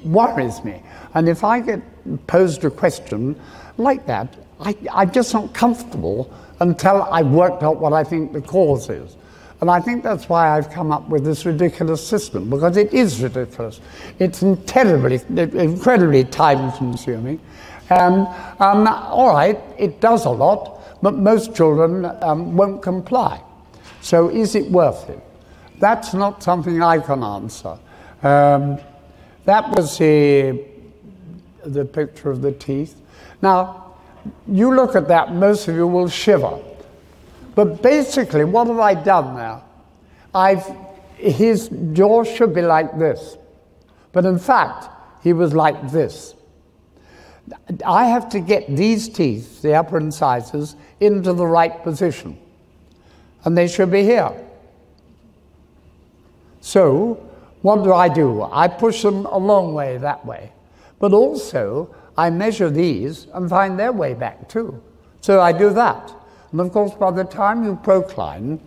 worries me. And if I get posed a question like that, I, I'm just not comfortable until I've worked out what I think the cause is. And I think that's why I've come up with this ridiculous system, because it is ridiculous. It's terribly, incredibly time-consuming. Um, um, all right, it does a lot, but most children um, won't comply. So is it worth it? That's not something I can answer. Um, that was the, the picture of the teeth. Now, you look at that, most of you will shiver. But basically, what have I done there? I've, his jaw should be like this. But in fact, he was like this. I have to get these teeth, the upper incisors, into the right position. And they should be here. So, what do I do? I push them a long way that way. But also, I measure these and find their way back too. So I do that. And of course, by the time you procline,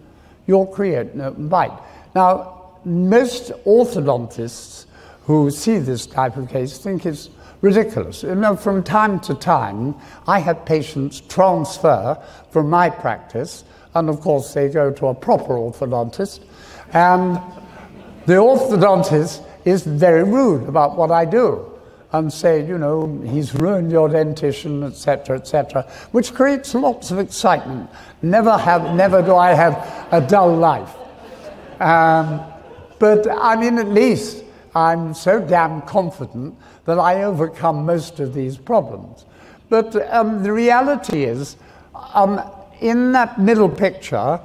you'll create an open bite. Now, most orthodontists who see this type of case think it's ridiculous. You know, from time to time, I have patients transfer from my practice, and of course they go to a proper orthodontist, and the orthodontist is very rude about what I do, and say, you know, he's ruined your dentition, et cetera, et cetera, which creates lots of excitement. Never have, never do I have a dull life. Um, but I mean, at least I'm so damn confident that I overcome most of these problems. But um, the reality is, um, in that middle picture,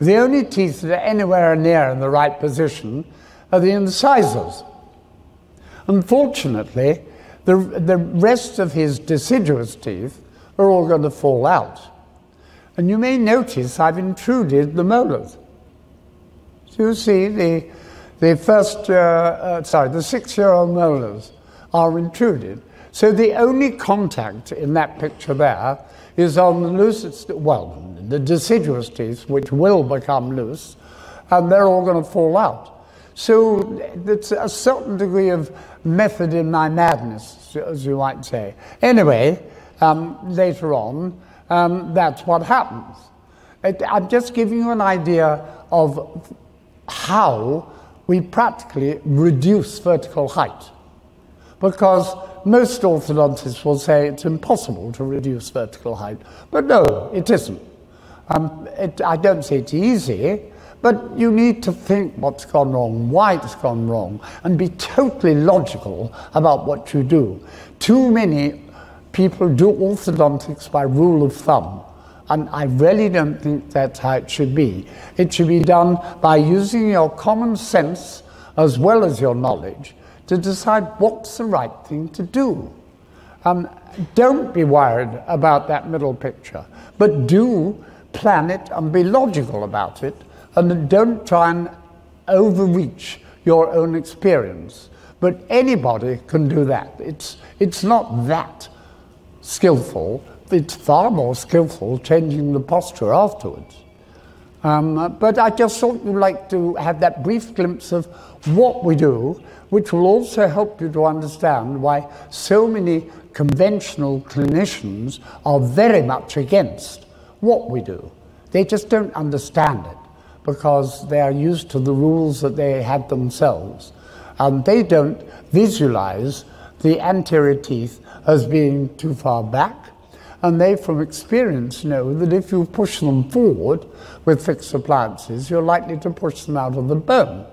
the only teeth that are anywhere near in the right position are the incisors. Unfortunately, the, the rest of his deciduous teeth are all going to fall out. And you may notice I've intruded the molars. So you see the... The first, uh, uh, sorry, the six-year-old molars are intruded. So the only contact in that picture there is on the loose, well, the deciduous teeth, which will become loose, and they're all going to fall out. So it's a certain degree of method in my madness, as you might say. Anyway, um, later on, um, that's what happens. It, I'm just giving you an idea of how we practically reduce vertical height, because most orthodontists will say it's impossible to reduce vertical height, but no, it isn't. Um, it, I don't say it's easy, but you need to think what's gone wrong, why it's gone wrong, and be totally logical about what you do. Too many people do orthodontics by rule of thumb, and I really don't think that's how it should be. It should be done by using your common sense as well as your knowledge to decide what's the right thing to do. Um, don't be worried about that middle picture, but do plan it and be logical about it, and don't try and overreach your own experience. But anybody can do that. It's, it's not that skillful. It's far more skillful changing the posture afterwards. Um, but I just thought you'd like to have that brief glimpse of what we do, which will also help you to understand why so many conventional clinicians are very much against what we do. They just don't understand it because they are used to the rules that they had themselves. And they don't visualize the anterior teeth as being too far back, and they from experience know that if you push them forward with fixed appliances, you're likely to push them out of the bone.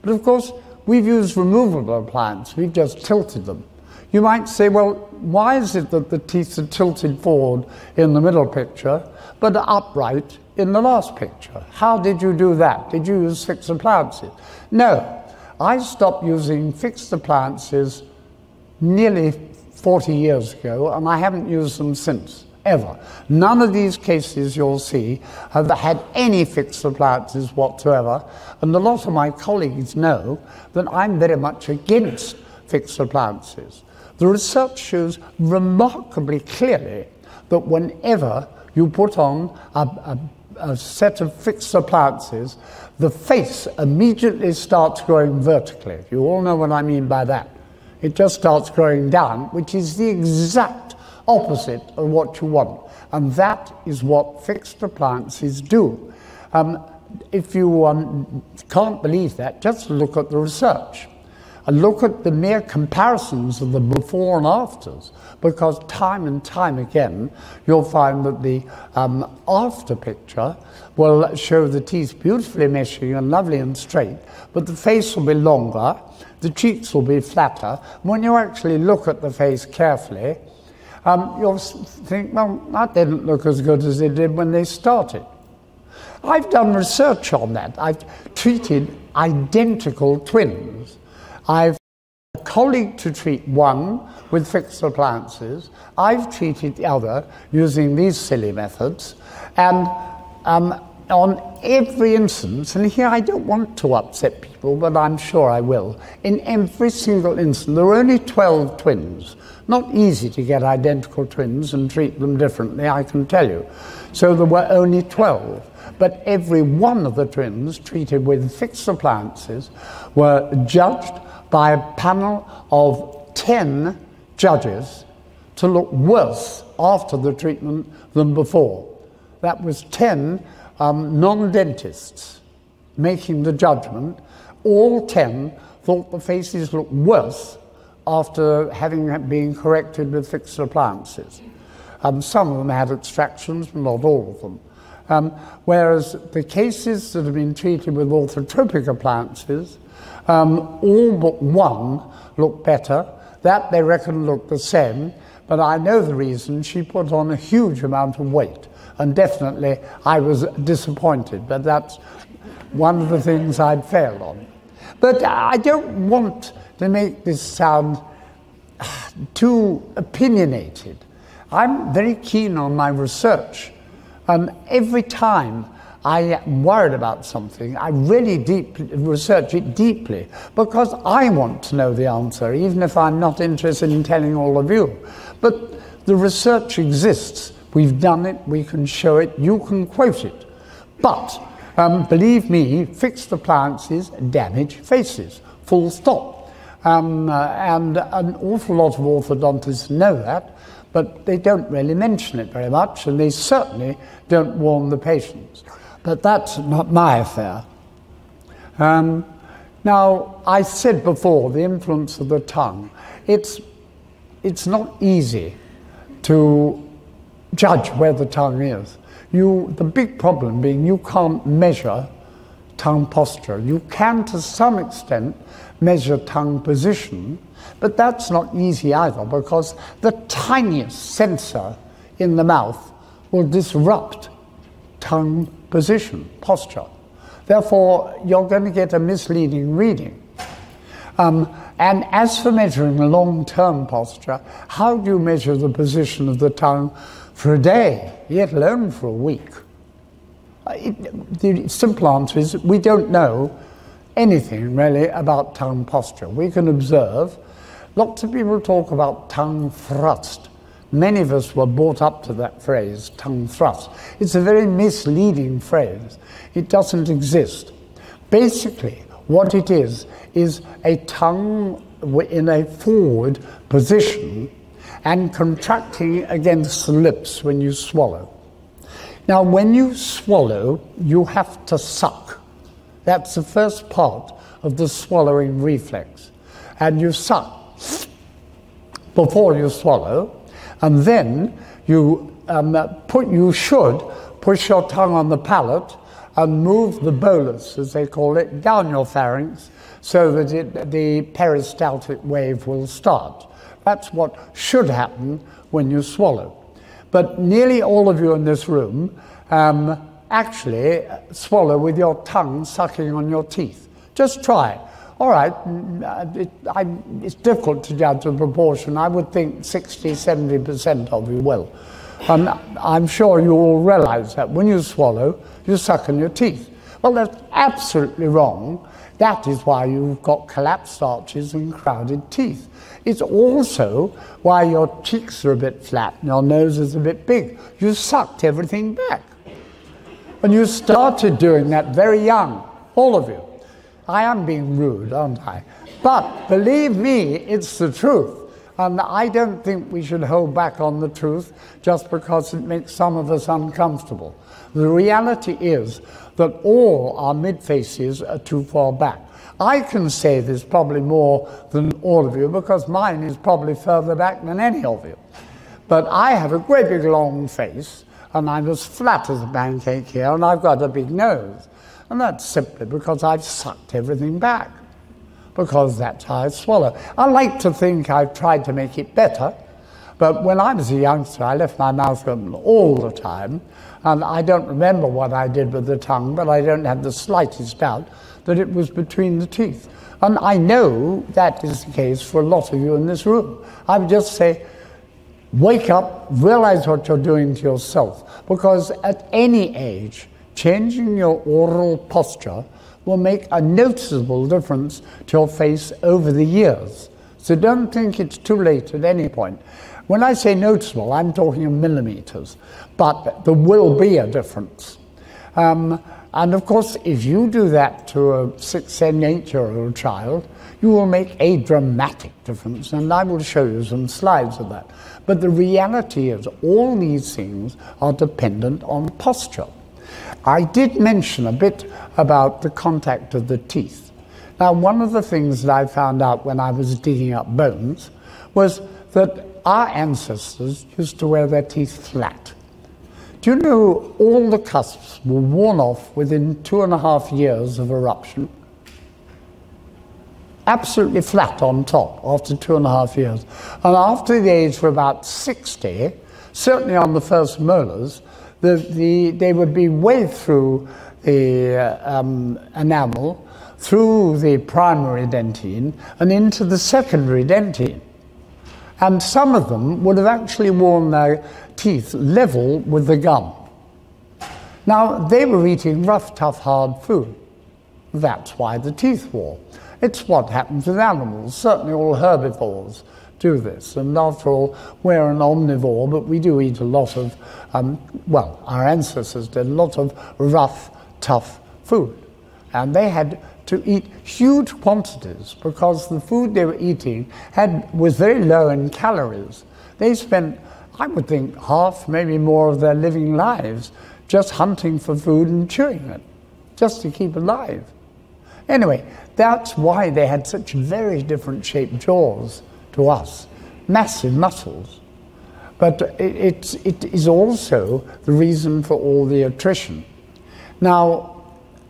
But of course, we've used removable appliances, we've just tilted them. You might say, well, why is it that the teeth are tilted forward in the middle picture, but are upright in the last picture? How did you do that? Did you use fixed appliances? No, I stopped using fixed appliances nearly forty years ago, and I haven't used them since, ever. None of these cases you'll see have had any fixed appliances whatsoever, and a lot of my colleagues know that I'm very much against fixed appliances. The research shows remarkably clearly that whenever you put on a, a, a set of fixed appliances, the face immediately starts growing vertically. You all know what I mean by that. It just starts growing down, which is the exact opposite of what you want. And that is what fixed appliances do. Um, if you um, can't believe that, just look at the research. And look at the mere comparisons of the before and afters, because time and time again you'll find that the um, after picture will show the teeth beautifully meshing and lovely and straight, but the face will be longer, the cheeks will be flatter. When you actually look at the face carefully, um, you'll think, well, that didn't look as good as it did when they started. I've done research on that. I've treated identical twins. I've a colleague to treat one with fixed appliances. I've treated the other using these silly methods. And um, on every instance, and here I don't want to upset people, but I'm sure I will, in every single instance, there were only twelve twins. Not easy to get identical twins and treat them differently, I can tell you. So there were only twelve. But every one of the twins treated with fixed appliances were judged by a panel of ten judges to look worse after the treatment than before. That was ten um, non-dentists making the judgment. All ten thought the faces looked worse after having been corrected with fixed appliances. Um, some of them had extractions, but not all of them. Um, whereas the cases that have been treated with orthotropic appliances, Um, all but one looked better. That they reckon looked the same, but I know the reason. She put on a huge amount of weight, and definitely I was disappointed, but that's one of the things I'd failed on. But I don't want to make this sound too opinionated. I'm very keen on my research, and every time I am worried about something, I really deeply research it deeply, because I want to know the answer, even if I'm not interested in telling all of you. But the research exists. We've done it, we can show it, you can quote it. But, um, believe me, fixed appliances damage faces, full stop. Um, uh, and an awful lot of orthodontists know that, but they don't really mention it very much, and they certainly don't warn the patients. But that's not my affair. Um, now, I said before, the influence of the tongue. It's, it's not easy to judge where the tongue is. You, the big problem being you can't measure tongue posture. You can, to some extent, measure tongue position, but that's not easy either, because the tiniest sensor in the mouth will disrupt tongue position, posture. Therefore, you're going to get a misleading reading. Um, and as for measuring long-term posture, how do you measure the position of the tongue for a day, let alone for a week? It, the simple answer is we don't know anything really about tongue posture. We can observe. Lots of people talk about tongue thrust. Many of us were brought up to that phrase, tongue thrust. It's a very misleading phrase. It doesn't exist. Basically, what it is, is a tongue in a forward position and contracting against the lips when you swallow. Now, when you swallow, you have to suck. That's the first part of the swallowing reflex. And you suck before you swallow, and then You, um, put, you should push your tongue on the palate and move the bolus, as they call it, down your pharynx so that it, the peristaltic wave will start. That's what should happen when you swallow. But nearly all of you in this room um, actually swallow with your tongue sucking on your teeth. Just try. All right, it, I, it's difficult to judge the proportion. I would think sixty, seventy percent of you will. And I'm sure you all realize that when you swallow, you suck on your teeth. Well, that's absolutely wrong. That is why you've got collapsed arches and crowded teeth. It's also why your cheeks are a bit flat and your nose is a bit big. You sucked everything back. And you started doing that very young, all of you. I am being rude, aren't I? But believe me, it's the truth. And I don't think we should hold back on the truth just because it makes some of us uncomfortable. The reality is that all our midfaces are too far back. I can say this probably more than all of you because mine is probably further back than any of you. But I have a great big long face and I'm as flat as a pancake here and I've got a big nose. And that's simply because I've sucked everything back, because that's how I swallow. I like to think I've tried to make it better, but when I was a youngster, I left my mouth open all the time, and I don't remember what I did with the tongue, but I don't have the slightest doubt that it was between the teeth. And I know that is the case for a lot of you in this room. I would just say, wake up, realize what you're doing to yourself, because at any age, changing your oral posture will make a noticeable difference to your face over the years. So don't think it's too late at any point. When I say noticeable, I'm talking in millimeters, but there will be a difference. Um, and of course, if you do that to a six, seven, eight-year-old child, you will make a dramatic difference, and I will show you some slides of that. But the reality is all these things are dependent on posture. I did mention a bit about the contact of the teeth. Now, one of the things that I found out when I was digging up bones was that our ancestors used to wear their teeth flat. Do you know all the cusps were worn off within two and a half years of eruption? Absolutely flat on top after two and a half years. And after the age of about sixty, certainly on the first molars, The, the, they would be way through the uh, um, enamel, through the primary dentine, and into the secondary dentine. And some of them would have actually worn their teeth level with the gum. Now, they were eating rough, tough, hard food. That's why the teeth wore. It's what happens with animals, certainly all herbivores do this. And after all, we're an omnivore, but we do eat a lot of, um, well, our ancestors did a lot of rough, tough food. And they had to eat huge quantities because the food they were eating had, was very low in calories. They spent, I would think, half, maybe more of their living lives just hunting for food and chewing it, just to keep alive. Anyway, that's why they had such very different shaped jaws to us, massive muscles. But it, it, it is also the reason for all the attrition. Now,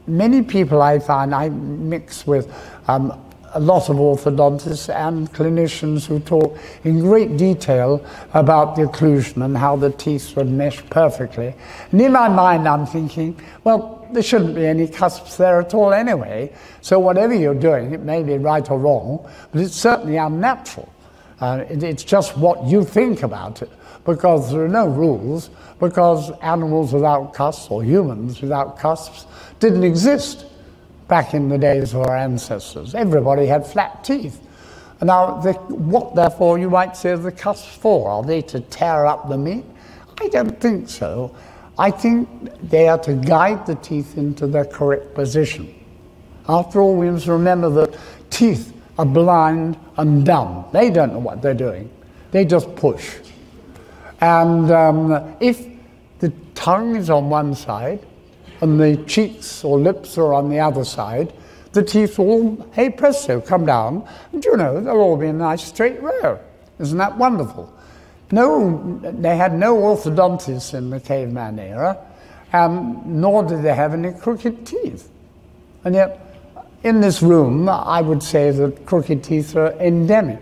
many people I find, I mix with um, a lot of orthodontists and clinicians who talk in great detail about the occlusion and how the teeth would mesh perfectly. And in my mind, I'm thinking, well, there shouldn't be any cusps there at all anyway. So whatever you're doing, it may be right or wrong, but it's certainly unnatural. Uh, it, it's just what you think about it, because there are no rules, because animals without cusps or humans without cusps didn't exist back in the days of our ancestors. Everybody had flat teeth. Now, the, what, therefore, you might say are the cusps for? Are they to tear up the meat? I don't think so. I think they are to guide the teeth into their correct position. After all, we must remember that teeth are blind and dumb. They don't know what they're doing. They just push. And um, if the tongue is on one side and the cheeks or lips are on the other side, the teeth all, hey presto, come down. And you know, they'll all be in a nice straight row. Isn't that wonderful? no, they had no orthodontists in the caveman era, um, nor did they have any crooked teeth. And yet, in this room, I would say that crooked teeth are endemic,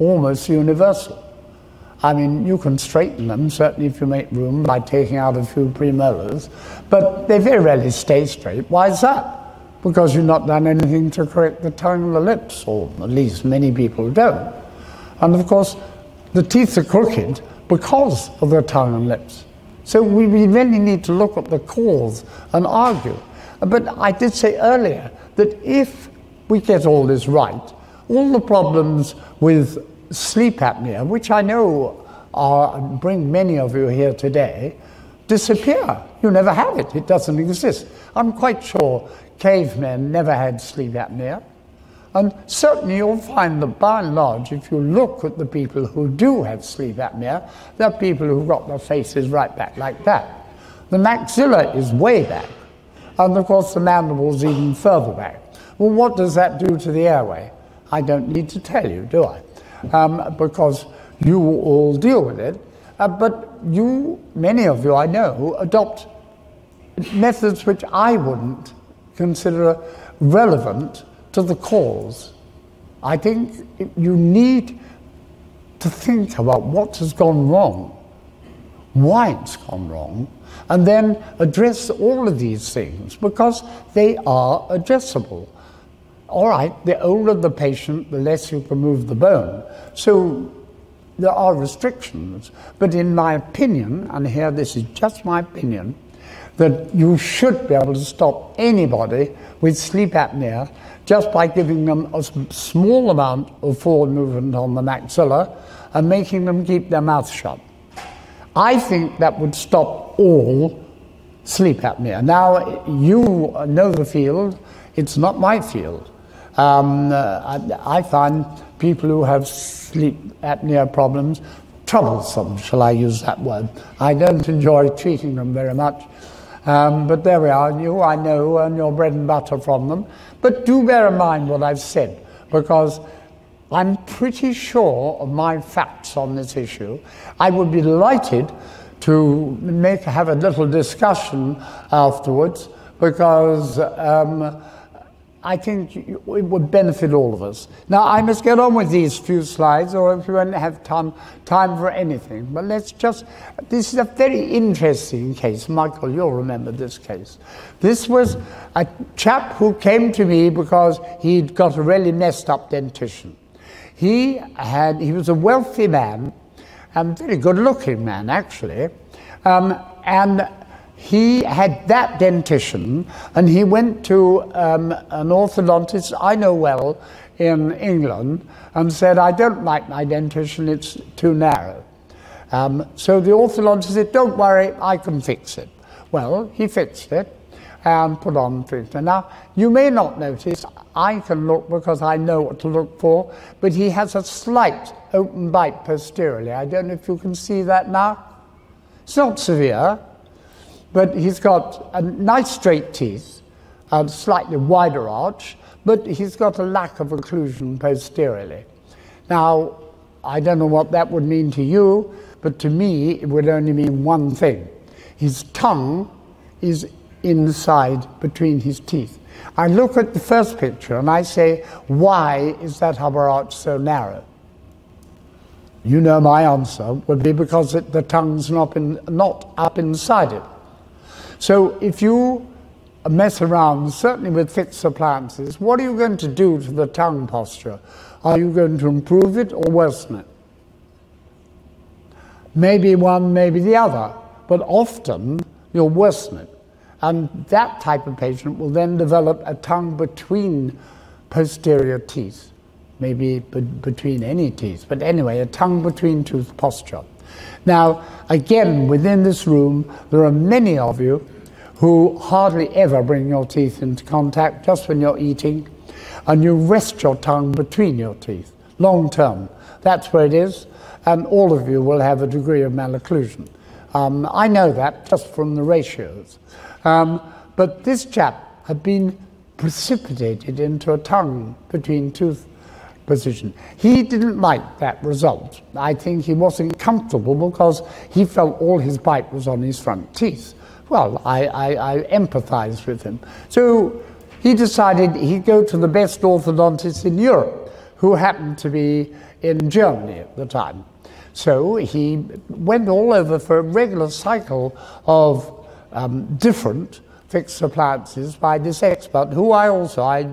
almost universal. I mean, you can straighten them, certainly if you make room, by taking out a few premolars, but they very rarely stay straight. Why is that? Because you've not done anything to correct the tongue and the lips, or at least many people don't. And of course, the teeth are crooked because of the tongue and lips. So we really need to look at the cause and argue. But I did say earlier that if we get all this right, all the problems with sleep apnea, which I know are, bring many of you here today, disappear. You never have it. It doesn't exist. I'm quite sure cavemen never had sleep apnea. And certainly you'll find that by and large, if you look at the people who do have sleep apnea, they're people who've got their faces right back like that. The maxilla is way back. And of course the mandible's even further back. Well, what does that do to the airway? I don't need to tell you, do I? Um, because you all deal with it. Uh, but you, many of you I know, adopt methods which I wouldn't consider relevant to the cause. I think you need to think about what has gone wrong, why it's gone wrong, and then address all of these things, because they are addressable. All right, the older the patient, the less you can move the bone. So there are restrictions. But in my opinion, and here this is just my opinion, that you should be able to stop anybody with sleep apnea just by giving them a small amount of forward movement on the maxilla and making them keep their mouth shut. I think that would stop all sleep apnea. Now, you know the field. It's not my field. Um, uh, I, I find people who have sleep apnea problems troublesome, shall I use that word. I don't enjoy treating them very much. Um, but there we are, and you, I know, earn your bread and butter from them. But do bear in mind what I've said, because I'm pretty sure of my facts on this issue. I would be delighted to make, have a little discussion afterwards, because um, I think it would benefit all of us. Now, I must get on with these few slides, or if you don't have time, time for anything. But let's just, this is a very interesting case. Michael, you'll remember this case. This was a chap who came to me because he'd got a really messed up dentition. He had, he was a wealthy man, and very good looking man, actually. Um, and he had that dentition, and he went to um, an orthodontist I know well in England and said, I don't like my dentition, it's too narrow. Um, so the orthodontist said, don't worry, I can fix it. Well, he fixed it and put on filter. Now, you may not notice, I can look because I know what to look for, but he has a slight open bite posteriorly. I don't know if you can see that now. It's not severe. But he's got a nice straight teeth, a slightly wider arch, but he's got a lack of occlusion posteriorly. Now, I don't know what that would mean to you, but to me, it would only mean one thing. His tongue is inside between his teeth. I look at the first picture and I say, why is that upper arch so narrow? You know my answer would be because it, the tongue's not, in, not up inside it. So if you mess around, certainly with fixed appliances, what are you going to do to the tongue posture? Are you going to improve it or worsen it? Maybe one, maybe the other, but often you'll worsen it. And that type of patient will then develop a tongue between posterior teeth, maybe be between any teeth, but anyway, a tongue between tooth posture. Now, again, within this room, there are many of you who hardly ever bring your teeth into contact just when you're eating, and you rest your tongue between your teeth, long term. That's where it is, and all of you will have a degree of malocclusion. Um, I know that just from the ratios. Um, but this chap had been precipitated into a tongue between tooth position. He didn't like that result. I think he wasn't comfortable because he felt all his bite was on his front teeth. Well, I, I, I empathized with him. So he decided he'd go to the best orthodontist in Europe, who happened to be in Germany at the time. So he went all over for a regular cycle of um, different fixed appliances by this expert, who I also, I,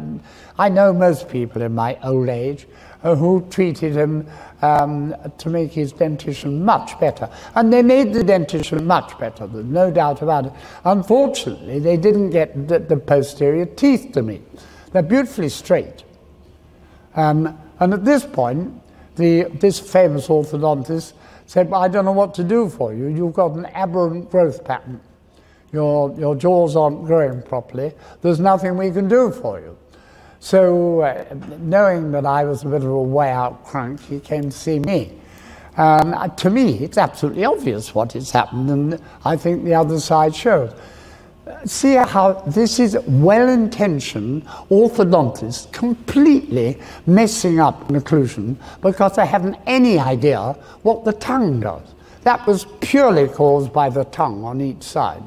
I know most people in my old age uh, who treated him um, to make his dentition much better. And they made the dentition much better, there's no doubt about it. Unfortunately, they didn't get the, the posterior teeth to me. They're beautifully straight. Um, and at this point, the, this famous orthodontist said, well, I don't know what to do for you. You've got an aberrant growth pattern. Your, your jaws aren't growing properly, there's nothing we can do for you. So, uh, knowing that I was a bit of a way-out crunk, he came to see me. Um, uh, to me, it's absolutely obvious what has happened, and I think the other side shows. Uh, see how this is well-intentioned orthodontists completely messing up an occlusion because they haven't any idea what the tongue does. That was purely caused by the tongue on each side.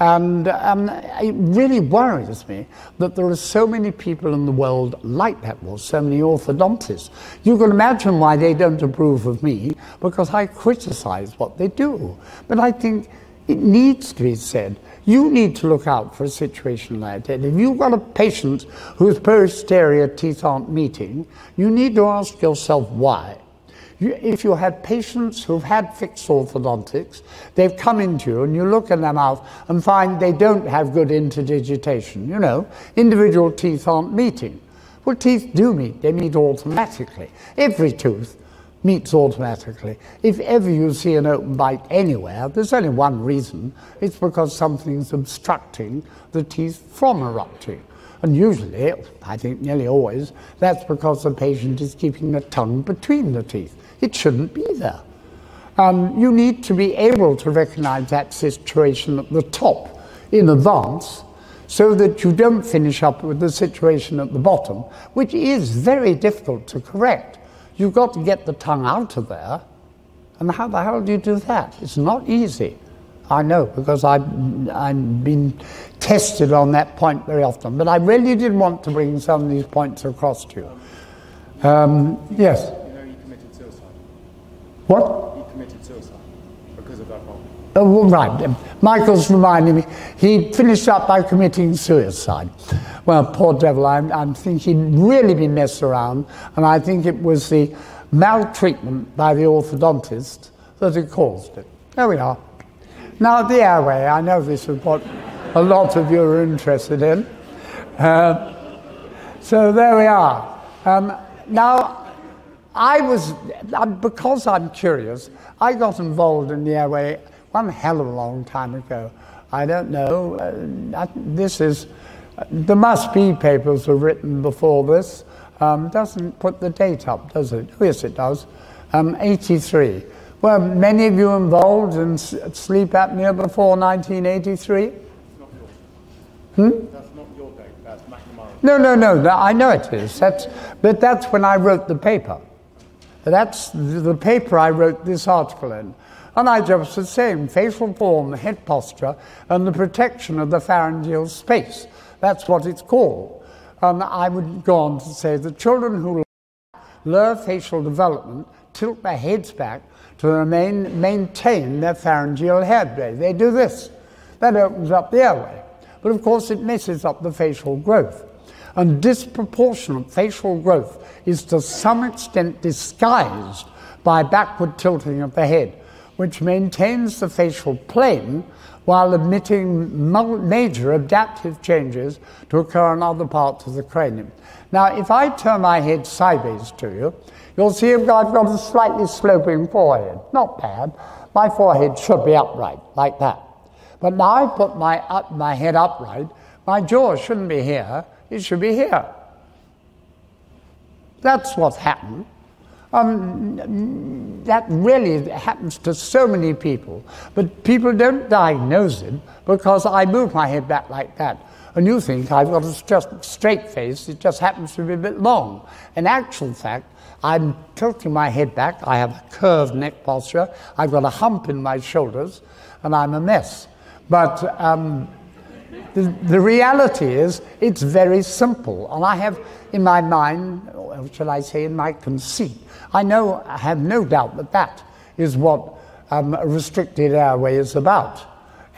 And um, it really worries me that there are so many people in the world like that, well, so many orthodontists. You can imagine why they don't approve of me, because I criticize what they do. But I think it needs to be said, you need to look out for a situation like that. If you've got a patient whose posterior teeth aren't meeting, you need to ask yourself why. If you have patients who've had fixed orthodontics, they've come into you and you look in their mouth and find they don't have good interdigitation. You know, individual teeth aren't meeting. Well, teeth do meet. They meet automatically. Every tooth meets automatically. If ever you see an open bite anywhere, there's only one reason. It's because something's obstructing the teeth from erupting. And usually, I think nearly always, that's because the patient is keeping the tongue between the teeth. It shouldn't be there. Um, you need to be able to recognize that situation at the top in advance so that you don't finish up with the situation at the bottom, which is very difficult to correct. You've got to get the tongue out of there. And how the hell do you do that? It's not easy. I know, because I've, I've been tested on that point very often. But I really did want to bring some of these points across to you. Um, yes? You know, you committed suicide. What? You committed suicide because of that problem. Oh, well, right. Michael's reminding me. He finished up by committing suicide. Well, poor devil, I, I think he'd really been messed around. And I think it was the maltreatment by the orthodontist that had caused it. There we are. Now, the airway, I know this is what a lot of you are interested in. Uh, so there we are. Um, now, I was, because I'm curious, I got involved in the airway one hell of a long time ago. I don't know, uh, I, this is, there must be papers were written before this. Um, doesn't put the date up, does it? Yes, it does. Um, eighty-three. Were many of you involved in sleep apnea before nineteen eighty-three? Hmm? That's not your date, that's McNamara. No, no, no, no, I know it is. That's, but that's when I wrote the paper. That's the paper I wrote this article in. And I just was saying, facial form, head posture, and the protection of the pharyngeal space. That's what it's called. And I would go on to say that children who lack lower facial development tilt their heads back to remain, maintain their pharyngeal headway. They do this. That opens up the airway. But of course it messes up the facial growth. And disproportionate facial growth is to some extent disguised by backward tilting of the head, which maintains the facial plane while admitting major adaptive changes to occur in other parts of the cranium. Now, if I turn my head sideways to you, you'll see I've got a slightly sloping forehead. Not bad. My forehead should be upright, like that. But now I put my, up, my head upright, my jaw shouldn't be here, it should be here. That's what's happened. Um, that really happens to so many people. But people don't diagnose it because I move my head back like that. And you think I've got a just straight face, it just happens to be a bit long. In actual fact, I'm tilting my head back, I have a curved neck posture, I've got a hump in my shoulders, and I'm a mess. But um, the, the reality is, it's very simple. And I have in my mind, or shall I say, in my conceit, I know, I have no doubt that that is what um, a restricted airway is about.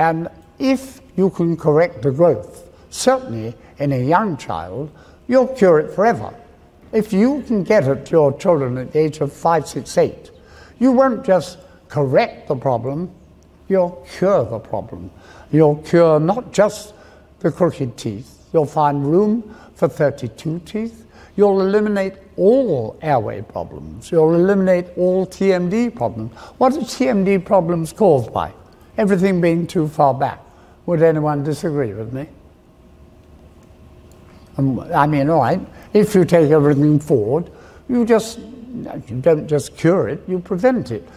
And if you can correct the growth, certainly in a young child, you'll cure it forever. If you can get it to your children at the age of five, six, eight, you won't just correct the problem, you'll cure the problem. You'll cure not just the crooked teeth, you'll find room for thirty-two teeth, you'll eliminate all airway problems, you'll eliminate all T M D problems. What are T M D problems caused by? Everything being too far back. Would anyone disagree with me? I mean, all right, if you take everything forward, you just, you don't just cure it, you prevent it.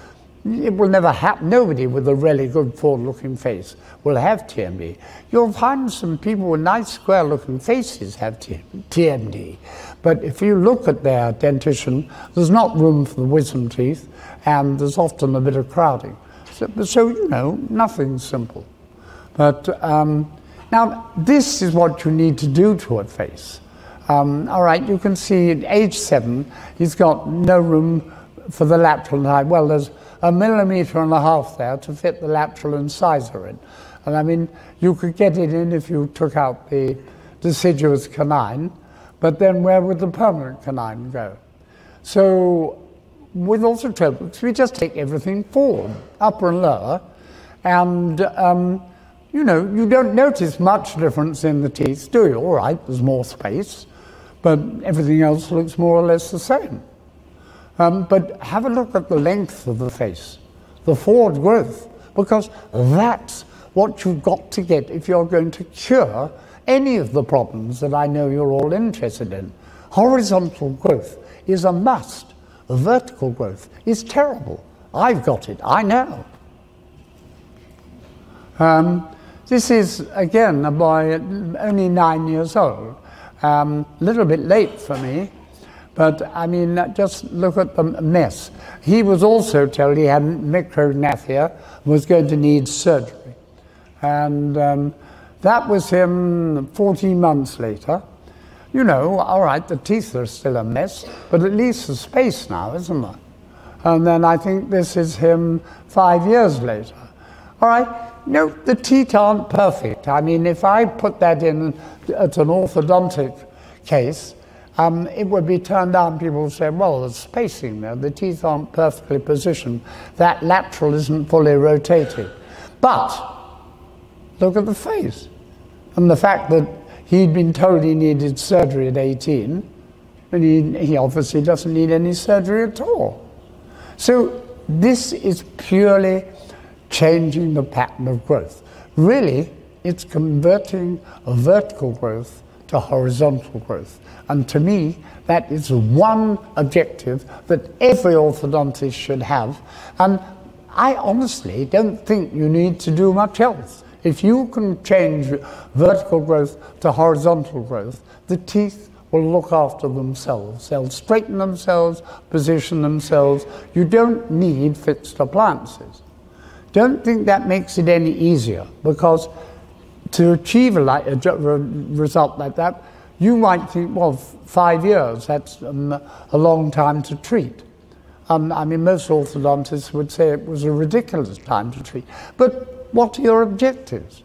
It will never happen. Nobody with a really good forward-looking face will have T M D. You'll find some people with nice square-looking faces have T M D. But if you look at their dentition, there's not room for the wisdom teeth, and there's often a bit of crowding. So, so you know, nothing's simple. But um, now, this is what you need to do to a face. Um, all right, you can see at age seven, he's got no room for the lateral height. Well, there's a millimetre and a half there to fit the lateral incisor in. And I mean, you could get it in if you took out the deciduous canine, but then where would the permanent canine go? So with orthotropics, we just take everything forward, upper and lower, and um, you know, you don't notice much difference in the teeth, do you? All right, there's more space, but everything else looks more or less the same. Um, but have a look at the length of the face, the forward growth, because that's what you've got to get if you're going to cure any of the problems that I know you're all interested in. Horizontal growth is a must. Vertical growth is terrible. I've got it, I know. Um, This is, again, a boy only nine years old. A um, little bit late for me, but I mean, just look at the mess. He was also told he had micronathia, was going to need surgery. And um, that was him fourteen months later. You know, all right, the teeth are still a mess, but at least there's space now, isn't there? And then I think this is him five years later. All right. No, the teeth aren't perfect. I mean, if I put that in at an orthodontic case, um, it would be turned down. People would say, well, there's spacing there. The teeth aren't perfectly positioned. That lateral isn't fully rotated. But look at the face. And the fact that he'd been told he needed surgery at eighteen, and he, he obviously doesn't need any surgery at all. So this is purely changing the pattern of growth. Really, it's converting vertical growth to horizontal growth. And to me, that is one objective that every orthodontist should have. And I honestly don't think you need to do much else. If you can change vertical growth to horizontal growth, the teeth will look after themselves. They'll straighten themselves, position themselves. You don't need fixed appliances. Don't think that makes it any easier, because to achieve a, like, a result like that, you might think, well, five years, that's um, a long time to treat. Um, I mean, most orthodontists would say it was a ridiculous time to treat. But what are your objectives?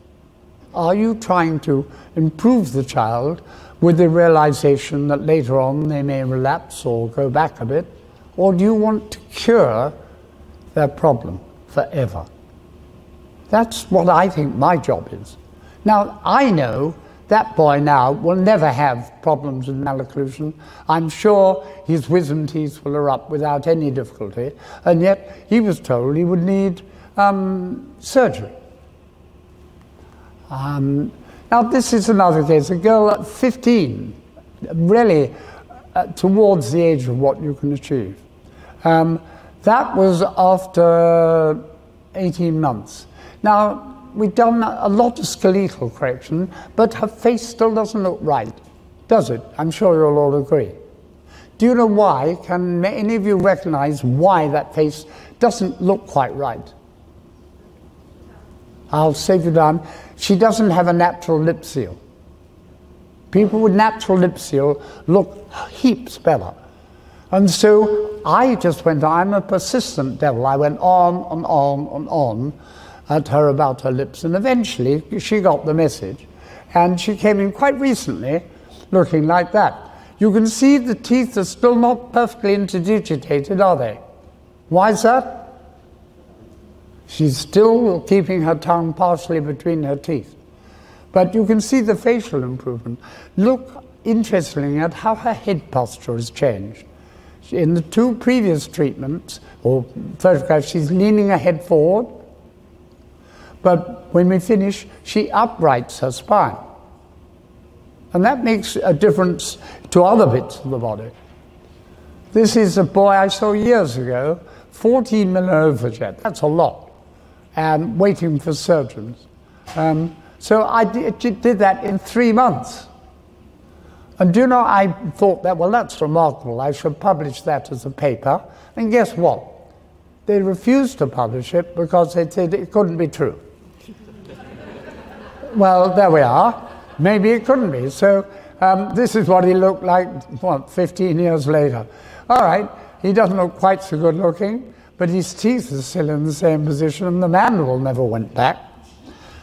Are you trying to improve the child with the realization that later on they may relapse or go back a bit? Or do you want to cure their problem forever? That's what I think my job is. Now, I know that boy now will never have problems with malocclusion. I'm sure his wisdom teeth will erupt without any difficulty, and yet he was told he would need um, surgery. Um, now, this is another case. A girl at fifteen, really uh, towards the age of what you can achieve. Um, That was after eighteen months. Now, we've done a lot of skeletal correction, but her face still doesn't look right, does it? I'm sure you'll all agree. Do you know why? Can any of you recognize why that face doesn't look quite right? I'll save you down. She doesn't have a natural lip seal. People with natural lip seal look heaps better. And so I just went, I'm a persistent devil. I went on and on and on at her about her lips, and eventually she got the message. And she came in quite recently looking like that. You can see the teeth are still not perfectly interdigitated, are they? Why is that? She's still keeping her tongue partially between her teeth. But you can see the facial improvement. Look, interestingly, at how her head posture has changed. In the two previous treatments, or photographs, she's leaning her head forward. But when we finish, she uprights her spine. And that makes a difference to other bits of the body. This is a boy I saw years ago, fourteen millimeter overjet. That's a lot. And waiting for surgeons. Um, so I did, did that in three months. And do you know, I thought that, well, that's remarkable. I should publish that as a paper. And guess what? They refused to publish it because they said it couldn't be true. Well, there we are. Maybe it couldn't be. So um, this is what he looked like, what, fifteen years later. All right, he doesn't look quite so good looking, but his teeth are still in the same position, and the mandible never went back.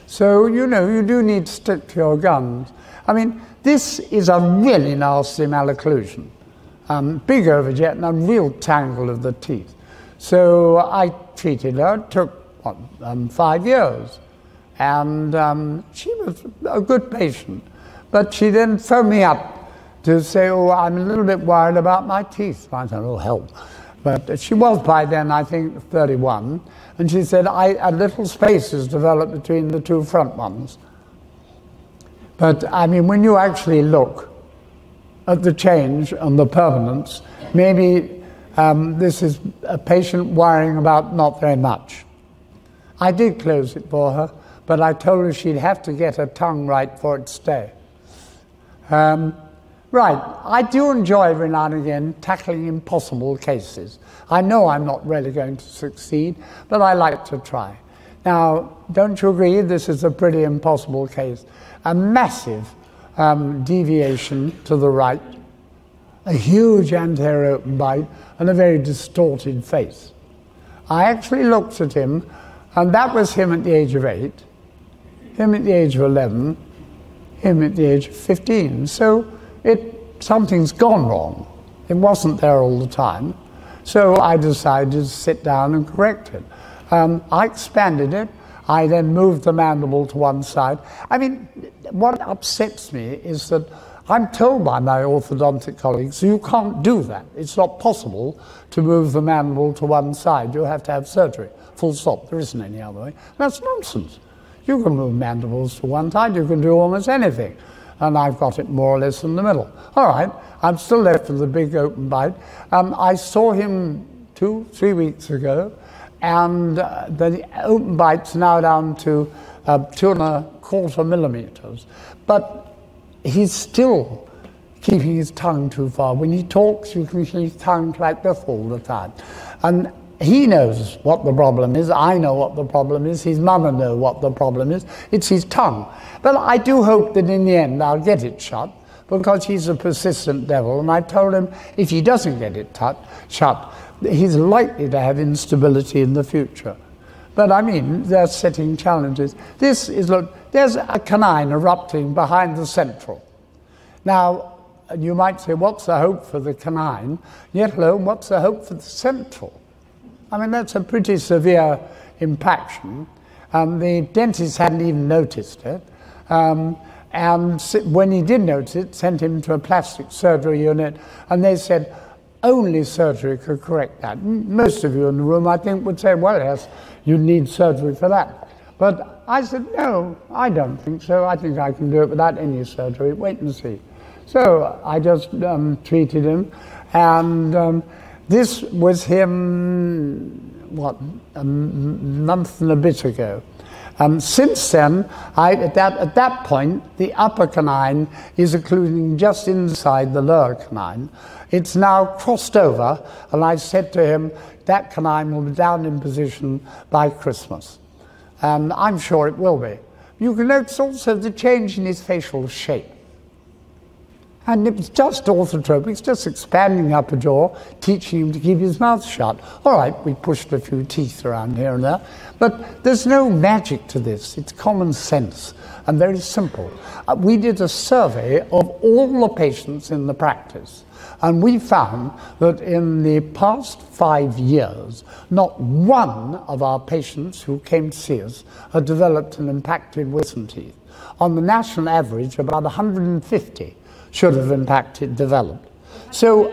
So, you know, you do need to stick to your guns. I mean, this is a really nasty malocclusion. Um, big overjet and a real tangle of the teeth. So I treated her. It took, what, um, five years. And um, she was a good patient. But she then phoned me up to say, oh, I'm a little bit worried about my teeth. I said, oh, help. But she was by then, I think, thirty-one. And she said, I, a little space has developed between the two front ones. But, I mean, when you actually look at the change and the permanence, maybe um, this is a patient worrying about not very much. I did close it for her, but I told her she'd have to get her tongue right for its stay. Um, right, I do enjoy every now and again tackling impossible cases. I know I'm not really going to succeed, but I like to try. Now, don't you agree, this is a pretty impossible case? A massive um, deviation to the right, a huge anterior open bite, and a very distorted face. I actually looked at him, and that was him at the age of eight, him at the age of eleven, him at the age of fifteen. So it, something's gone wrong. It wasn't there all the time. So I decided to sit down and correct it. Um, I expanded it. I then moved the mandible to one side. I mean, what upsets me is that I'm told by my orthodontic colleagues, you can't do that. It's not possible to move the mandible to one side. You have to have surgery. Full stop. There isn't any other way. That's nonsense. You can move mandibles to one side. You can do almost anything. And I've got it more or less in the middle. All right. I'm still left with the big open bite. Um, I saw him two, three weeks ago. And uh, the open bite's now down to uh, two and a quarter millimeters. But he's still keeping his tongue too far. When he talks, you can see his tongue like this all the time. And he knows what the problem is. I know what the problem is. His mother knows what the problem is. It's his tongue. But I do hope that in the end I'll get it shut, because he's a persistent devil. And I told him if he doesn't get it tut, shut, he's likely to have instability in the future. But I mean, they're setting challenges. This is, look, there's a canine erupting behind the central. Now, you might say, what's the hope for the canine? Yet alone, what's the hope for the central? I mean, that's a pretty severe impaction. Um, the dentist hadn't even noticed it. Um, and when he did notice it, sent him to a plastic surgery unit, and they said, only surgery could correct that. Most of you in the room, I think, would say, well, yes, you need surgery for that. But I said, no, I don't think so. I think I can do it without any surgery. Wait and see. So I just um, treated him. And um, This was him, what, a month and a bit ago. Um, since then, I, at, that, at that point, the upper canine is occluding just inside the lower canine. It's now crossed over, and I said to him, that canine will be down in position by Christmas. And I'm sure it will be. You can notice also the change in his facial shape. And it was just orthotropics, just expanding upper jaw, teaching him to keep his mouth shut. All right, we pushed a few teeth around here and there, but there's no magic to this. It's common sense and very simple. We did a survey of all the patients in the practice, and we found that in the past five years, not one of our patients who came to see us had developed an impacted wisdom teeth. On the national average, about one hundred fifty. Should have impacted, developed. Impacted so,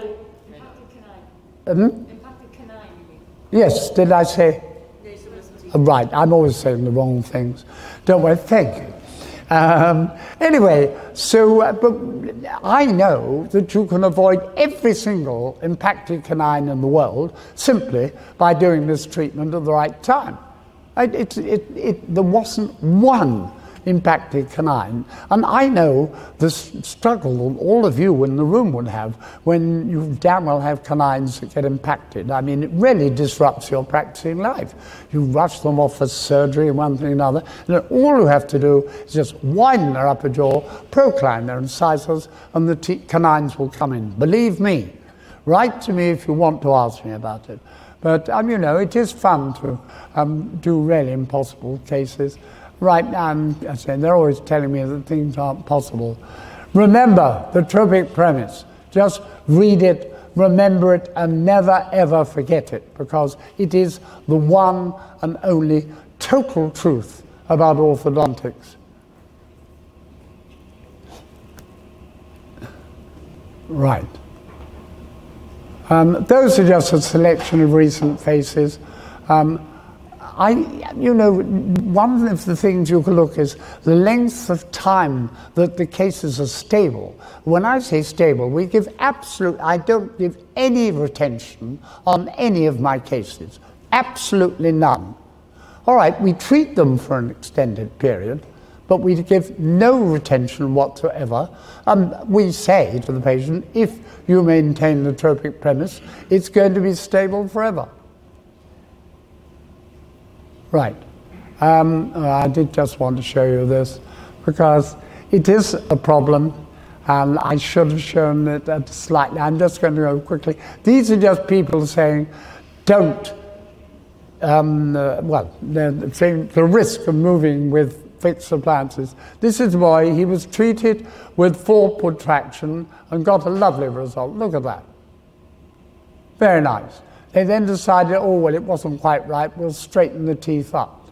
canine. Impacted canine. Um, yes, did I say? No, right, I'm always saying the wrong things. Don't worry, thank you. Um, anyway, so uh, but I know that you can avoid every single impacted canine in the world simply by doing this treatment at the right time. It, it, it, it, there wasn't one impacted canine. And I know the struggle that all of you in the room would have when you damn well have canines that get impacted. I mean, it really disrupts your practicing life. You rush them off for surgery, one thing and another, and all you have to do is just widen their upper jaw, procline their incisors, and the te canines will come in. Believe me, write to me if you want to ask me about it. But, um, you know, it is fun to um, do really impossible cases. Right now, I'm saying, they're always telling me that things aren't possible. Remember the tropic premise. Just read it, remember it, and never ever forget it, because it is the one and only total truth about orthodontics. Right. Um, those are just a selection of recent faces. Um, I, you know, one of the things you can look is the length of time that the cases are stable. When I say stable, we give absolute, I don't give any retention on any of my cases. Absolutely none. All right, we treat them for an extended period, but we give no retention whatsoever. And we say to the patient, if you maintain the tropic premise, it's going to be stable forever. Right. Um, I did just want to show you this because it is a problem, and I should have shown it at slightly. I'm just going to go quickly. These are just people saying, don't, um, uh, well, they're saying the risk of moving with fixed appliances. This is a boy, he was treated with forefoot traction and got a lovely result. Look at that. Very nice. They then decided, oh, well, it wasn't quite right, we'll straighten the teeth up.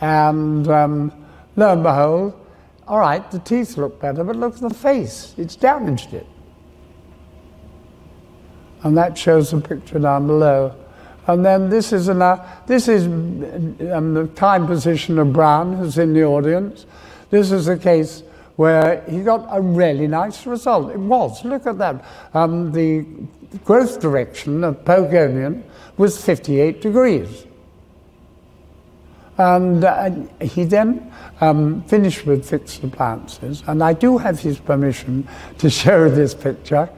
And um, lo and behold, all right, the teeth look better, but look at the face. It's damaged it. And that shows the picture down below. And then this is, an, uh, this is um, the time position of Brown, who's in the audience. This is a case where he got a really nice result. It was, look at that. Um, the growth direction of Pogonian was fifty-eight degrees. And uh, he then um, finished with fixed appliances. And I do have his permission to show this picture.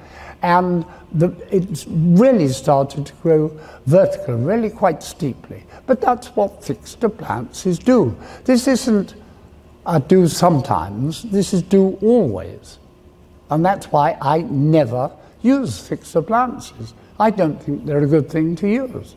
And the, it's really started to grow vertical, really quite steeply. But that's what fixed appliances do. This isn't a do sometimes, this is do always. And that's why I never use fixed appliances. I don't think they're a good thing to use.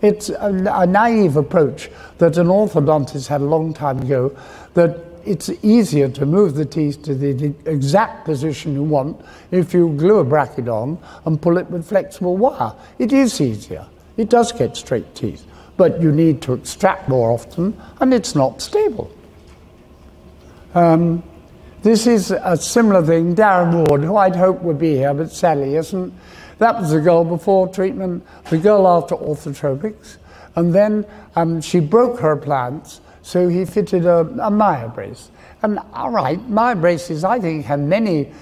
It's a, a naive approach that an orthodontist had a long time ago, that it's easier to move the teeth to the exact position you want if you glue a bracket on and pull it with flexible wire. It is easier. It does get straight teeth, but you need to extract more often, and it's not stable. Um, This is a similar thing, Darren Ward, who I'd hoped would be here, but sadly isn't. That was the girl before treatment, the girl after orthotropics. And then um, she broke her appliance, so he fitted a, a myobrace. And all right, myobraces, I think, have many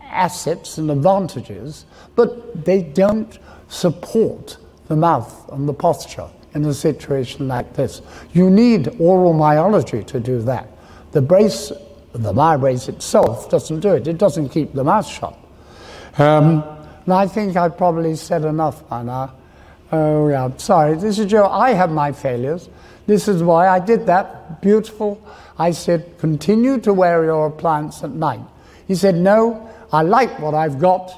assets and advantages, but they don't support the mouth and the posture in a situation like this. You need oral myology to do that. The brace, the myobrace itself doesn't do it. It doesn't keep the mouth shut. Um, and I think I've probably said enough by now. Oh, yeah, sorry. This is Joe. I have my failures. This is why I did that. Beautiful. I said, continue to wear your appliance at night. He said, no, I like what I've got,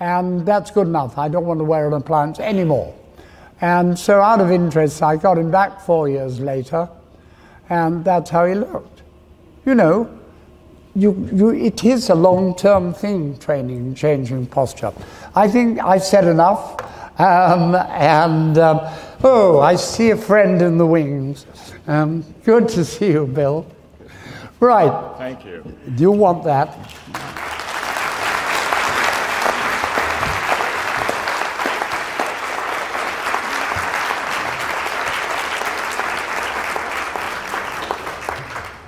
and that's good enough. I don't want to wear an appliance anymore. And so out of interest, I got him back four years later, and that's how he looked. You know, you, you, it is a long-term thing, training, changing posture. I think I've said enough, um, and um, oh, I see a friend in the wings. Um, good to see you, Bill. Right. Thank you. Do you want that?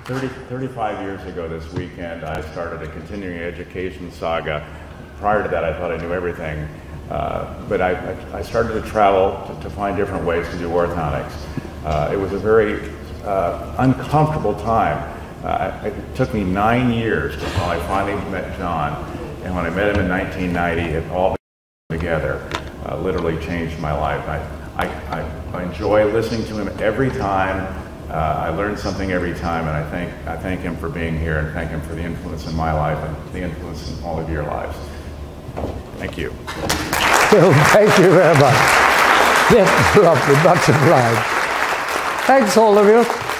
thirty, thirty-five years ago this weekend, I started a continuing education saga. Prior to that, I thought I knew everything. Uh, but I, I started to travel to, to find different ways to do orthotics. Uh, it was a very uh, uncomfortable time. Uh, it took me nine years until I finally met John. And when I met him in nineteen ninety, it all together uh, literally changed my life. I, I, I enjoy listening to him every time. Uh, I learn something every time, and I thank, I thank him for being here, and thank him for the influence in my life and the influence in all of your lives. Thank you. Well, thank you very much. Yes, lovely, much obliged. Thanks, all of you.